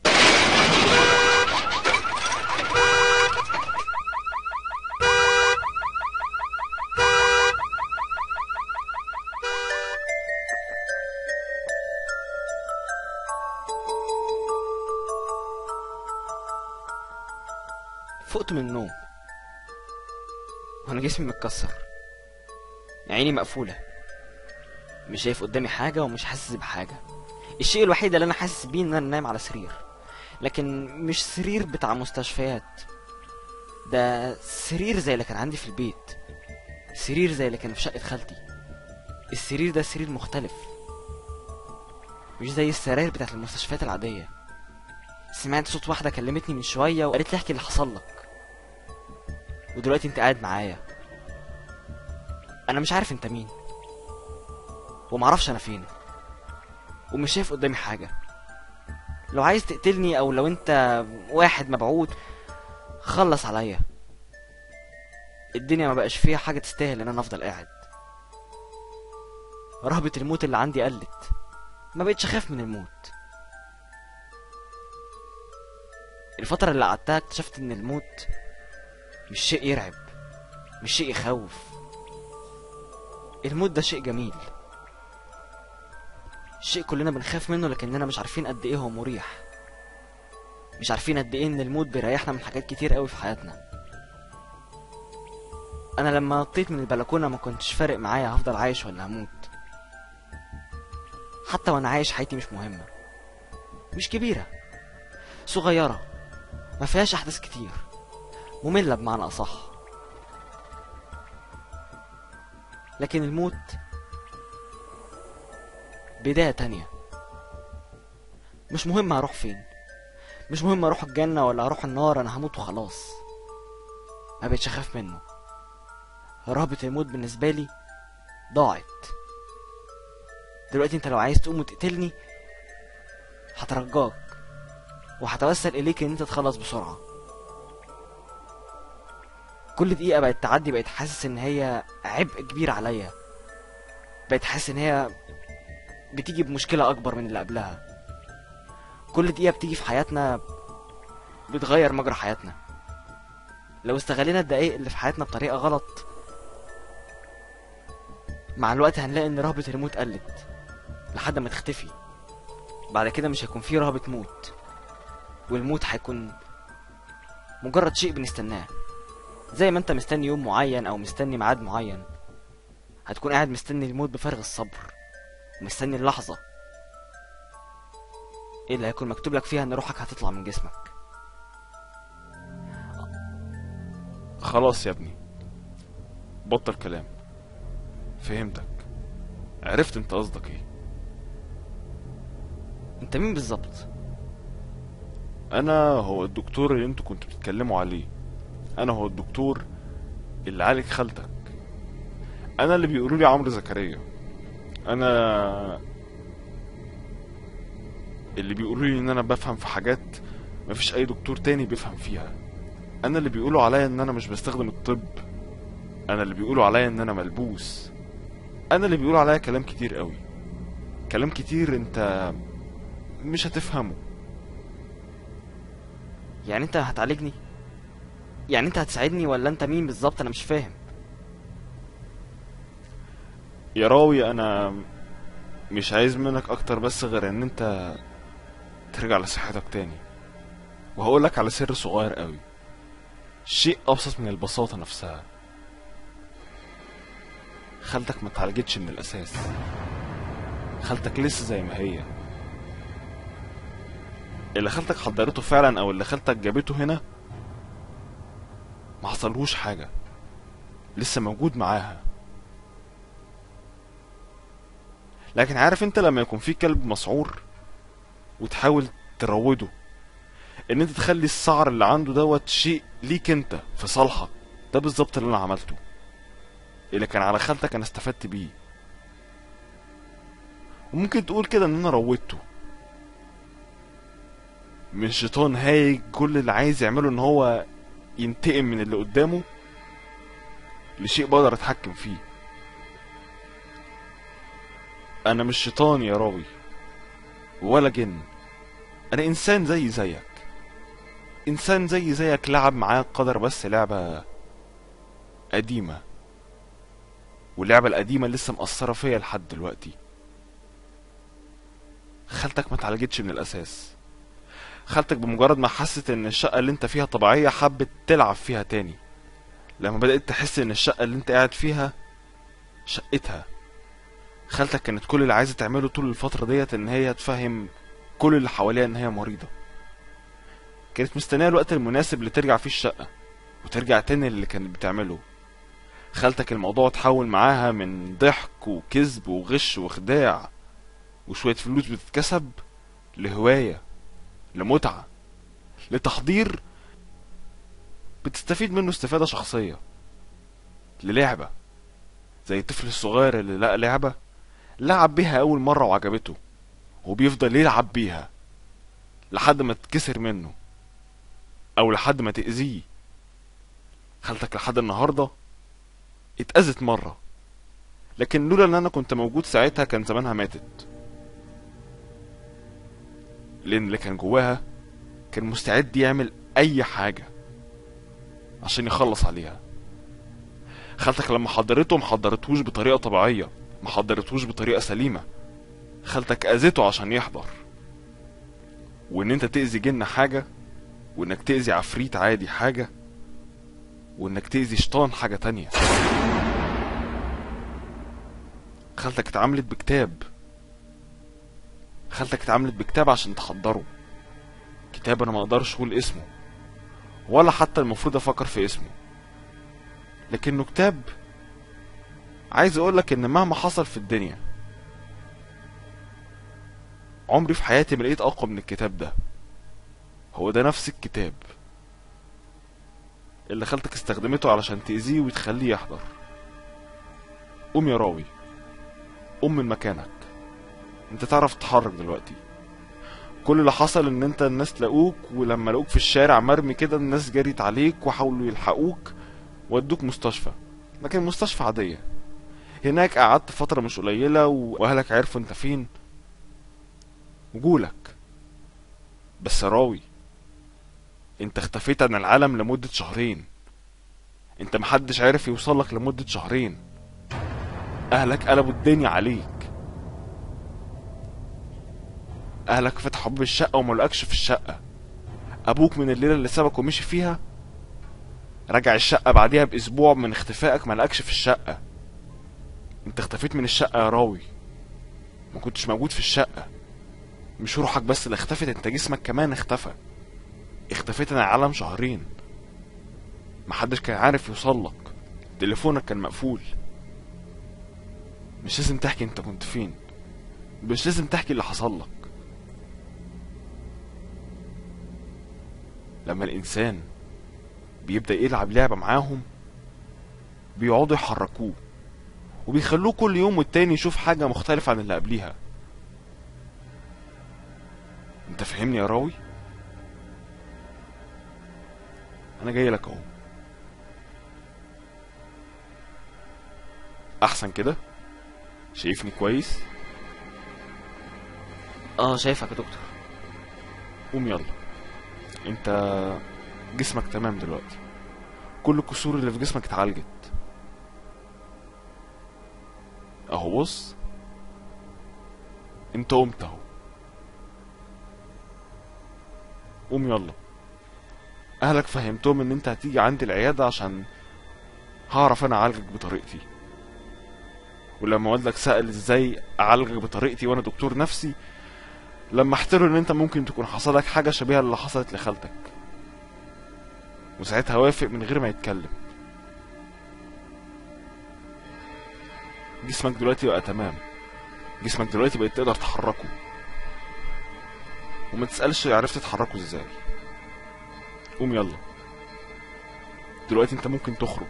فقت من النوم وأنا جسمي متكسر، عيني مقفولة، مش شايف قدامي حاجة ومش حاسس بحاجة. الشيء الوحيد اللي أنا حاسس بيه إن أنا نايم على سرير، لكن مش سرير بتاع مستشفيات، ده سرير زي اللي كان عندي في البيت، سرير زي اللي كان في شقة خالتي. السرير ده سرير مختلف، مش زي السراير بتاعت المستشفيات العادية. سمعت صوت واحدة كلمتني من شوية وقالت لي احكي اللي حصل لك، ودلوقتي انت قاعد معايا. انا مش عارف انت مين، ومعرفش انا فين، ومش شايف قدامي حاجة. لو عايز تقتلني او لو انت واحد مبعوث خلص عليا، الدنيا ما بقاش فيها حاجة تستاهل ان انا افضل قاعد. رهبة الموت اللي عندي قلت، ما بقتش اخاف من الموت. الفترة اللي قعدتها اكتشفت ان الموت مش شيء يرعب، مش شيء يخوف. الموت ده شيء جميل، شيء كلنا بنخاف منه، لكننا مش عارفين قد ايه هو مريح، مش عارفين قد ايه ان الموت بيريحنا من حاجات كتير قوي في حياتنا. انا لما نطيت من البلكونة ما كنتش فارق معايا هفضل عايش ولا هموت. حتى وانا عايش حياتي مش مهمة، مش كبيرة، صغيرة، ما فيهاش احداث كتير، مملة بمعنى اصح. لكن الموت بداية تانية. مش مهم هروح فين، مش مهم اروح الجنة ولا اروح النار، انا هموت وخلاص. ما بقتش اخاف منه. رهبة الموت بالنسبة لي ضاعت. دلوقتي انت لو عايز تقوم وتقتلني هترجاك، وهتوسل اليك ان انت تخلص بسرعة. كل دقيقة بقت تعدي بقت حاسس ان هي عبء كبير عليا، بقت حاسس ان هي بتيجي بمشكلة اكبر من اللي قبلها. كل دقيقة بتيجي في حياتنا بتغير مجرى حياتنا. لو استغلينا الدقايق اللي في حياتنا بطريقة غلط، مع الوقت هنلاقي ان رهبة الموت قلت لحد ما تختفي. بعد كده مش هيكون فيه رهبة موت، والموت هيكون مجرد شيء بنستناه. زي ما انت مستني يوم معين او مستني ميعاد معين، هتكون قاعد مستني الموت بفارغ الصبر، ومستني اللحظة ايه اللي هيكون مكتوب لك فيها ان روحك هتطلع من جسمك. خلاص يا ابني، بطل كلام، فهمتك، عرفت انت قصدك ايه. انت مين بالظبط؟ انا هو الدكتور اللي انتوا كنتوا بتتكلموا عليه، انا هو الدكتور اللي عالج خالتك، انا اللي بيقولوا لي عمرو زكريا، انا اللي بيقولوا لي ان انا بفهم في حاجات مفيش اي دكتور تاني بيفهم فيها، انا اللي بيقولوا عليا ان انا مش بستخدم الطب، انا اللي بيقولوا عليا ان انا ملبوس، انا اللي بيقولوا عليا كلام كتير قوي، كلام كتير انت مش هتفهمه. يعني انت هتعالجني؟ يعني انت هتساعدني ولا انت مين بالظبط؟ انا مش فاهم. يا راوي انا مش عايز منك اكتر بس غير ان انت ترجع لصحتك تاني. وهقولك على سر صغير قوي، شيء ابسط من البساطة نفسها. خالتك ما اتعالجتش من الاساس، خالتك لسه زي ما هي. اللي خالتك حضرته فعلا او اللي خالتك جابته هنا ما حصلهوش حاجة، لسه موجود معاها. لكن عارف انت لما يكون في كلب مسعور وتحاول تروده، ان انت تخلي السعر اللي عنده دوت شيء ليك انت في صالحك، ده بالظبط اللي انا عملته. اللي كان على خالتك انا استفدت بيه، وممكن تقول كده ان انا روضته من شيطان هايج كل اللي عايز يعمله ان هو ينتقم من اللي قدامه لشيء بقدر اتحكم فيه. انا مش شيطان يا راوي ولا جن، انا انسان زي زيك، انسان زي زيك لعب معايا القدر بس لعبة قديمة، واللعبة القديمة لسه مأثرة فيا لحد دلوقتي. خالتك ما اتعالجتش من الاساس، خالتك بمجرد ما حست ان الشقة اللي انت فيها طبيعية حبت تلعب فيها تاني. لما بدأت تحس ان الشقة اللي انت قاعد فيها شقتها، خالتك كانت كل اللي عايزة تعمله طول الفترة ديت ان هي تفهم كل اللي حواليها ان هي مريضة. كانت مستنية الوقت المناسب لترجع فيه الشقة وترجع تاني اللي كانت بتعمله. خالتك الموضوع اتحول معاها من ضحك وكذب وغش وخداع وشوية فلوس بتتكسب لهواية، لمتعة، لتحضير بتستفيد منه استفادة شخصية، للعبة زي الطفل الصغير اللي لقى لعبة لعب بيها أول مرة وعجبته وبيفضل يلعب بيها لحد ما تتكسر منه أو لحد ما تأذيه. خالتك لحد النهاردة اتأذت مرة، لكن لولا ان انا كنت موجود ساعتها كان زمانها ماتت، لان اللي كان جواها كان مستعد يعمل اي حاجة عشان يخلص عليها. خالتك لما حضرته محضرتهوش بطريقة طبيعية، محضرتهوش بطريقة سليمة، خالتك اذته عشان يحضر. وان انت تأذي جن حاجة، وانك تأذي عفريت عادي حاجة، وانك تأذي شيطان حاجة تانية. خالتك اتعاملت بكتاب، خالتك اتعاملت بكتاب عشان تحضره، كتاب انا ما اقدرش اقول اسمه ولا حتى المفروض افكر في اسمه، لكنه كتاب عايز اقولك ان مهما حصل في الدنيا عمري في حياتي ما لقيت اقوى من الكتاب ده. هو ده نفس الكتاب اللي خالتك استخدمته علشان تأذيه وتخليه يحضر. قوم يا راوي، قوم من مكانك، انت تعرف تتحرك دلوقتي. كل اللي حصل ان انت الناس لقوك، ولما لقوك في الشارع مرمي كده الناس جريت عليك وحاولوا يلحقوك ودوك مستشفى، لكن مستشفى عادية. هناك قعدت فترة مش قليلة واهلك عرفوا انت فين وجولك. بس يا راوي انت اختفيت عن العالم لمدة شهرين، انت محدش عارف يوصلك لمدة شهرين. اهلك قلبوا الدنيا عليك، اهلك فتحوا باب الشقة وملقكش في الشقة. ابوك من الليلة اللي سابك ومشي فيها رجع الشقة بعديها باسبوع من اختفائك ملقكش في الشقة. انت اختفيت من الشقة يا راوي، ما كنتش موجود في الشقة. مش روحك بس اللي اختفت، انت جسمك كمان اختفى. اختفيت عن العالم شهرين، محدش كان عارف يوصلك، تليفونك كان مقفول. مش لازم تحكي انت كنت فين، مش لازم تحكي اللي حصلك. لما الانسان بيبدأ يلعب لعبة معاهم بيقعدوا يحركوه وبيخلوه كل يوم والتاني يشوف حاجة مختلفة عن اللي قبليها. انت فهمني يا راوي؟ انا جاي لك اهو. احسن كده؟ شايفني كويس؟ اه شايفك يا دكتور. قوم يلا، انت جسمك تمام دلوقتي، كل الكسور اللي في جسمك اتعالجت. اهو، بص انت قمت اهو، قوم يلا. اهلك فهمتهم ان انت هتيجي عندي العياده عشان هعرف انا اعالجك بطريقتي، ولما والدك سأل ازاي اعالجك بطريقتي وانا دكتور نفسي، لما احتروا ان انت ممكن تكون حصلك حاجه شبيهه اللي حصلت لخالتك، وساعتها وافق من غير ما يتكلم. جسمك دلوقتي بقى تمام، جسمك دلوقتي بقيت تقدر تحركه، وما تسألش عرفت تحركه ازاي. قوم يلا دلوقتي، انت ممكن تخرج.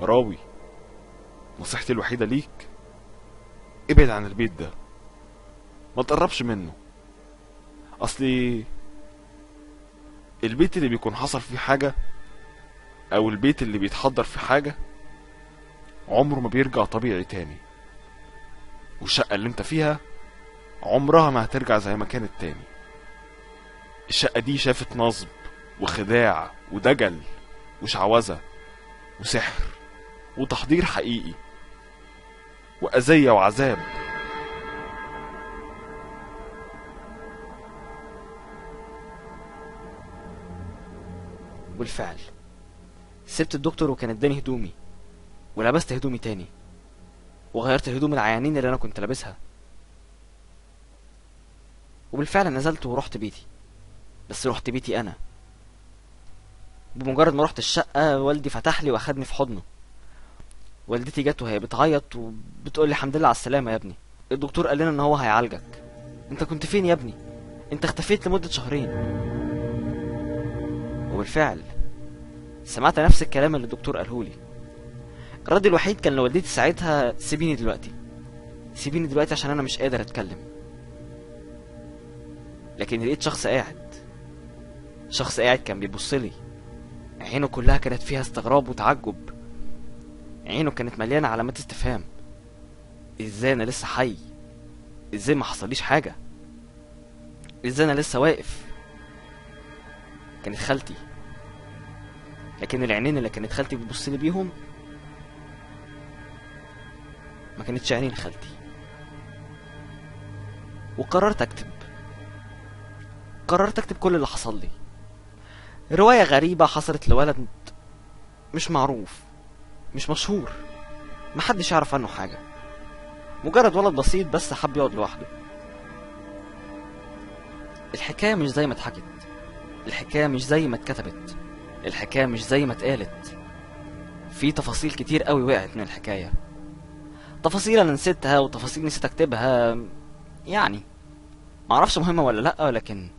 راوي نصيحتي الوحيدة ليك، ابعد عن البيت ده، ما تقربش منه. اصلي البيت اللي بيكون حصل فيه حاجة او البيت اللي بيتحضر فيه حاجة عمره ما بيرجع طبيعي تاني، والشقة اللي انت فيها عمرها ما هترجع زي ما كانت تاني. الشقة دي شافت نصب وخداع ودجل وشعوذة وسحر وتحضير حقيقي وأذية وعذاب. بالفعل سبت الدكتور وكان اداني هدومي، ولبست هدومي تاني، وغيرت هدوم العيانين اللي انا كنت لابسها، وبالفعل نزلت ورحت بيتي. بس رحت بيتي انا، بمجرد ما رحت الشقة والدي فتح لي واخدني في حضنه. والدتي جت وهي بتعيط وبتقول لي الحمد لله على السلامة يا ابني، الدكتور قال لنا ان هو هيعالجك. انت كنت فين يا ابني؟ انت اختفيت لمدة شهرين. وبالفعل سمعت نفس الكلام اللي الدكتور قالهولي. الرد الوحيد كان لوالدتي ساعتها سيبيني دلوقتي، سيبيني دلوقتي عشان انا مش قادر اتكلم. لكن لقيت شخص قاعد، شخص قاعد كان بيبصلي، عينه كلها كانت فيها استغراب وتعجب، عينه كانت مليانة علامات استفهام. ازاي انا لسه حي؟ ازاي ما حصليش حاجة؟ ازاي انا لسه واقف؟ كانت خالتي، لكن العينين اللي كانت خالتي بتبصلي بيهم ما كانتش عينين خالتي. وقررت اكتب، قررت اكتب كل اللي حصل لي. رواية غريبة حصلت لولد مش معروف، مش مشهور، محدش يعرف عنه حاجة، مجرد ولد بسيط بس حب يقعد لوحده. الحكاية مش زي ما اتحكت، الحكاية مش زي ما اتكتبت، الحكاية مش زي ما اتقالت. في تفاصيل كتير قوي وقعت من الحكاية، تفاصيل انا نسيتها وتفاصيل نسيت اكتبها، يعني معرفش مهمة ولا لأ، ولكن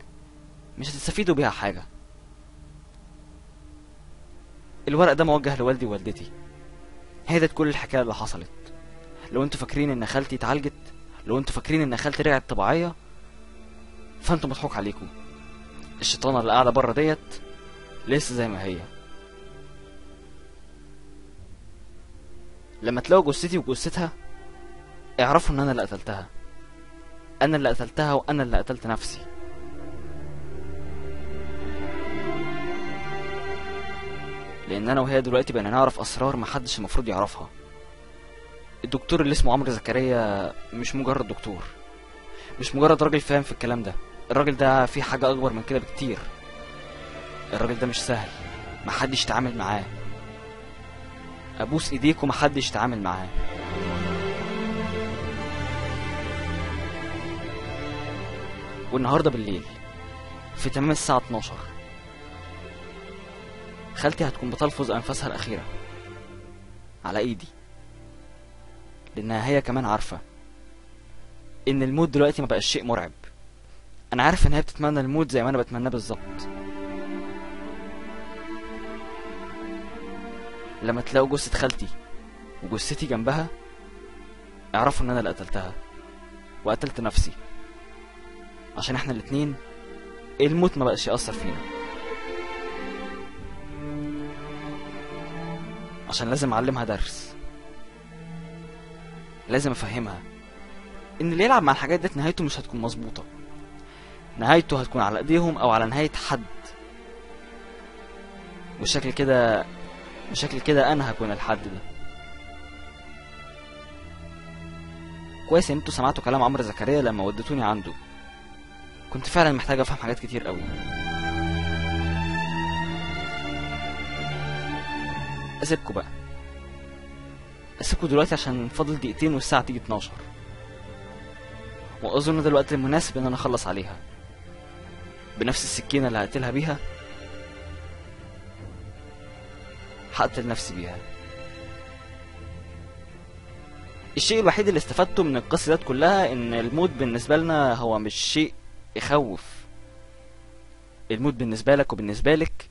مش هتستفيدوا بيها حاجة. الورق ده موجه لوالدي ووالدتي، هي ديت كل الحكاية اللي حصلت. لو انتوا فاكرين ان خالتي اتعالجت، لو انتوا فاكرين ان خالتي رجعت طبيعية، فانتوا مضحوك عليكم. الشيطانة اللي قاعدة بره ديت لسه زي ما هي. لما تلاقوا جثتي وجثتها اعرفوا ان انا اللي قتلتها، انا اللي قتلتها وانا اللي قتلت نفسي. لان انا وهي دلوقتي بقينا نعرف اسرار محدش المفروض يعرفها. الدكتور اللي اسمه عمرو زكريا مش مجرد دكتور، مش مجرد راجل فاهم في الكلام ده، الراجل ده فيه حاجه اكبر من كده بكتير. الراجل ده مش سهل، محدش يتعامل معاه، ابوس ايديكم محدش يتعامل معاه. والنهارده بالليل في تمام الساعه اتناشر خالتي هتكون بتلفظ انفاسها الاخيره على ايدي، لانها هي كمان عارفه ان الموت دلوقتي ما بقاش شيء مرعب. انا عارف ان هي بتتمنى الموت زي ما انا بتمناه بالظبط. لما تلاقوا جثه خالتي وجثتي جنبها اعرفوا ان انا اللي قتلتها وقتلت نفسي، عشان احنا الاتنين الموت ما بقاش يأثر فينا، عشان لازم اعلمها درس، لازم افهمها ان اللي يلعب مع الحاجات ديت نهايته مش هتكون مظبوطه، نهايته هتكون على ايديهم او على نهايه حد، وشكل كده بشكل كده انا هكون الحد ده. كويس ان انتوا سمعتوا كلام عمرو زكريا لما وديتوني عنده، كنت فعلا محتاج افهم حاجات كتير قوي. اسيبكوا بقى، اسيبكوا دلوقتي عشان فاضل دقيقتين والساعه تيجي اتناشر، واظن ده الوقت المناسب ان انا اخلص عليها بنفس السكينه اللي هقتلها بيها. هقتل نفسي بيها. الشيء الوحيد اللي استفدته من القصه دي كلها ان الموت بالنسبه لنا هو مش شيء يخوف. الموت بالنسبه لك وبالنسبه لك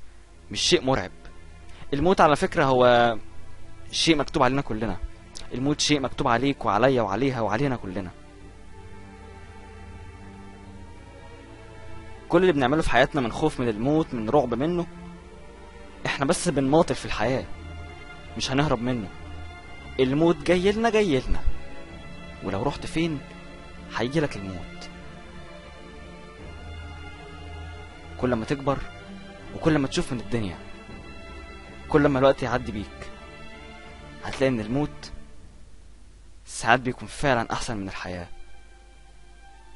مش شيء مرعب. الموت على فكره هو شيء مكتوب علينا كلنا. الموت شيء مكتوب عليك وعليا وعليها وعلينا كلنا. كل اللي بنعمله في حياتنا من خوف من الموت، من رعب منه، احنا بس بنماطل في الحياه، مش هنهرب منه. الموت جاي لنا جاي لنا، ولو رحت فين هيجي لك الموت. كل ما تكبر وكل ما تشوف من الدنيا، كل ما الوقت يعدي بيك، هتلاقي ان الموت ساعات بيكون فعلا احسن من الحياه.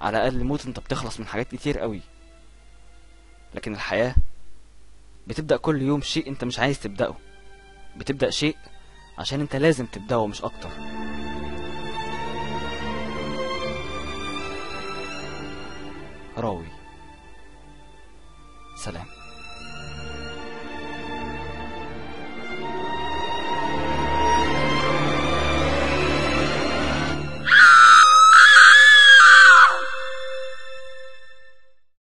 على الاقل الموت انت بتخلص من حاجات كتير قوي، لكن الحياه بتبدأ كل يوم شيء انت مش عايز تبدأه، بتبدأ شيء عشان انت لازم تبدأه مش اكتر. راوي. سلام.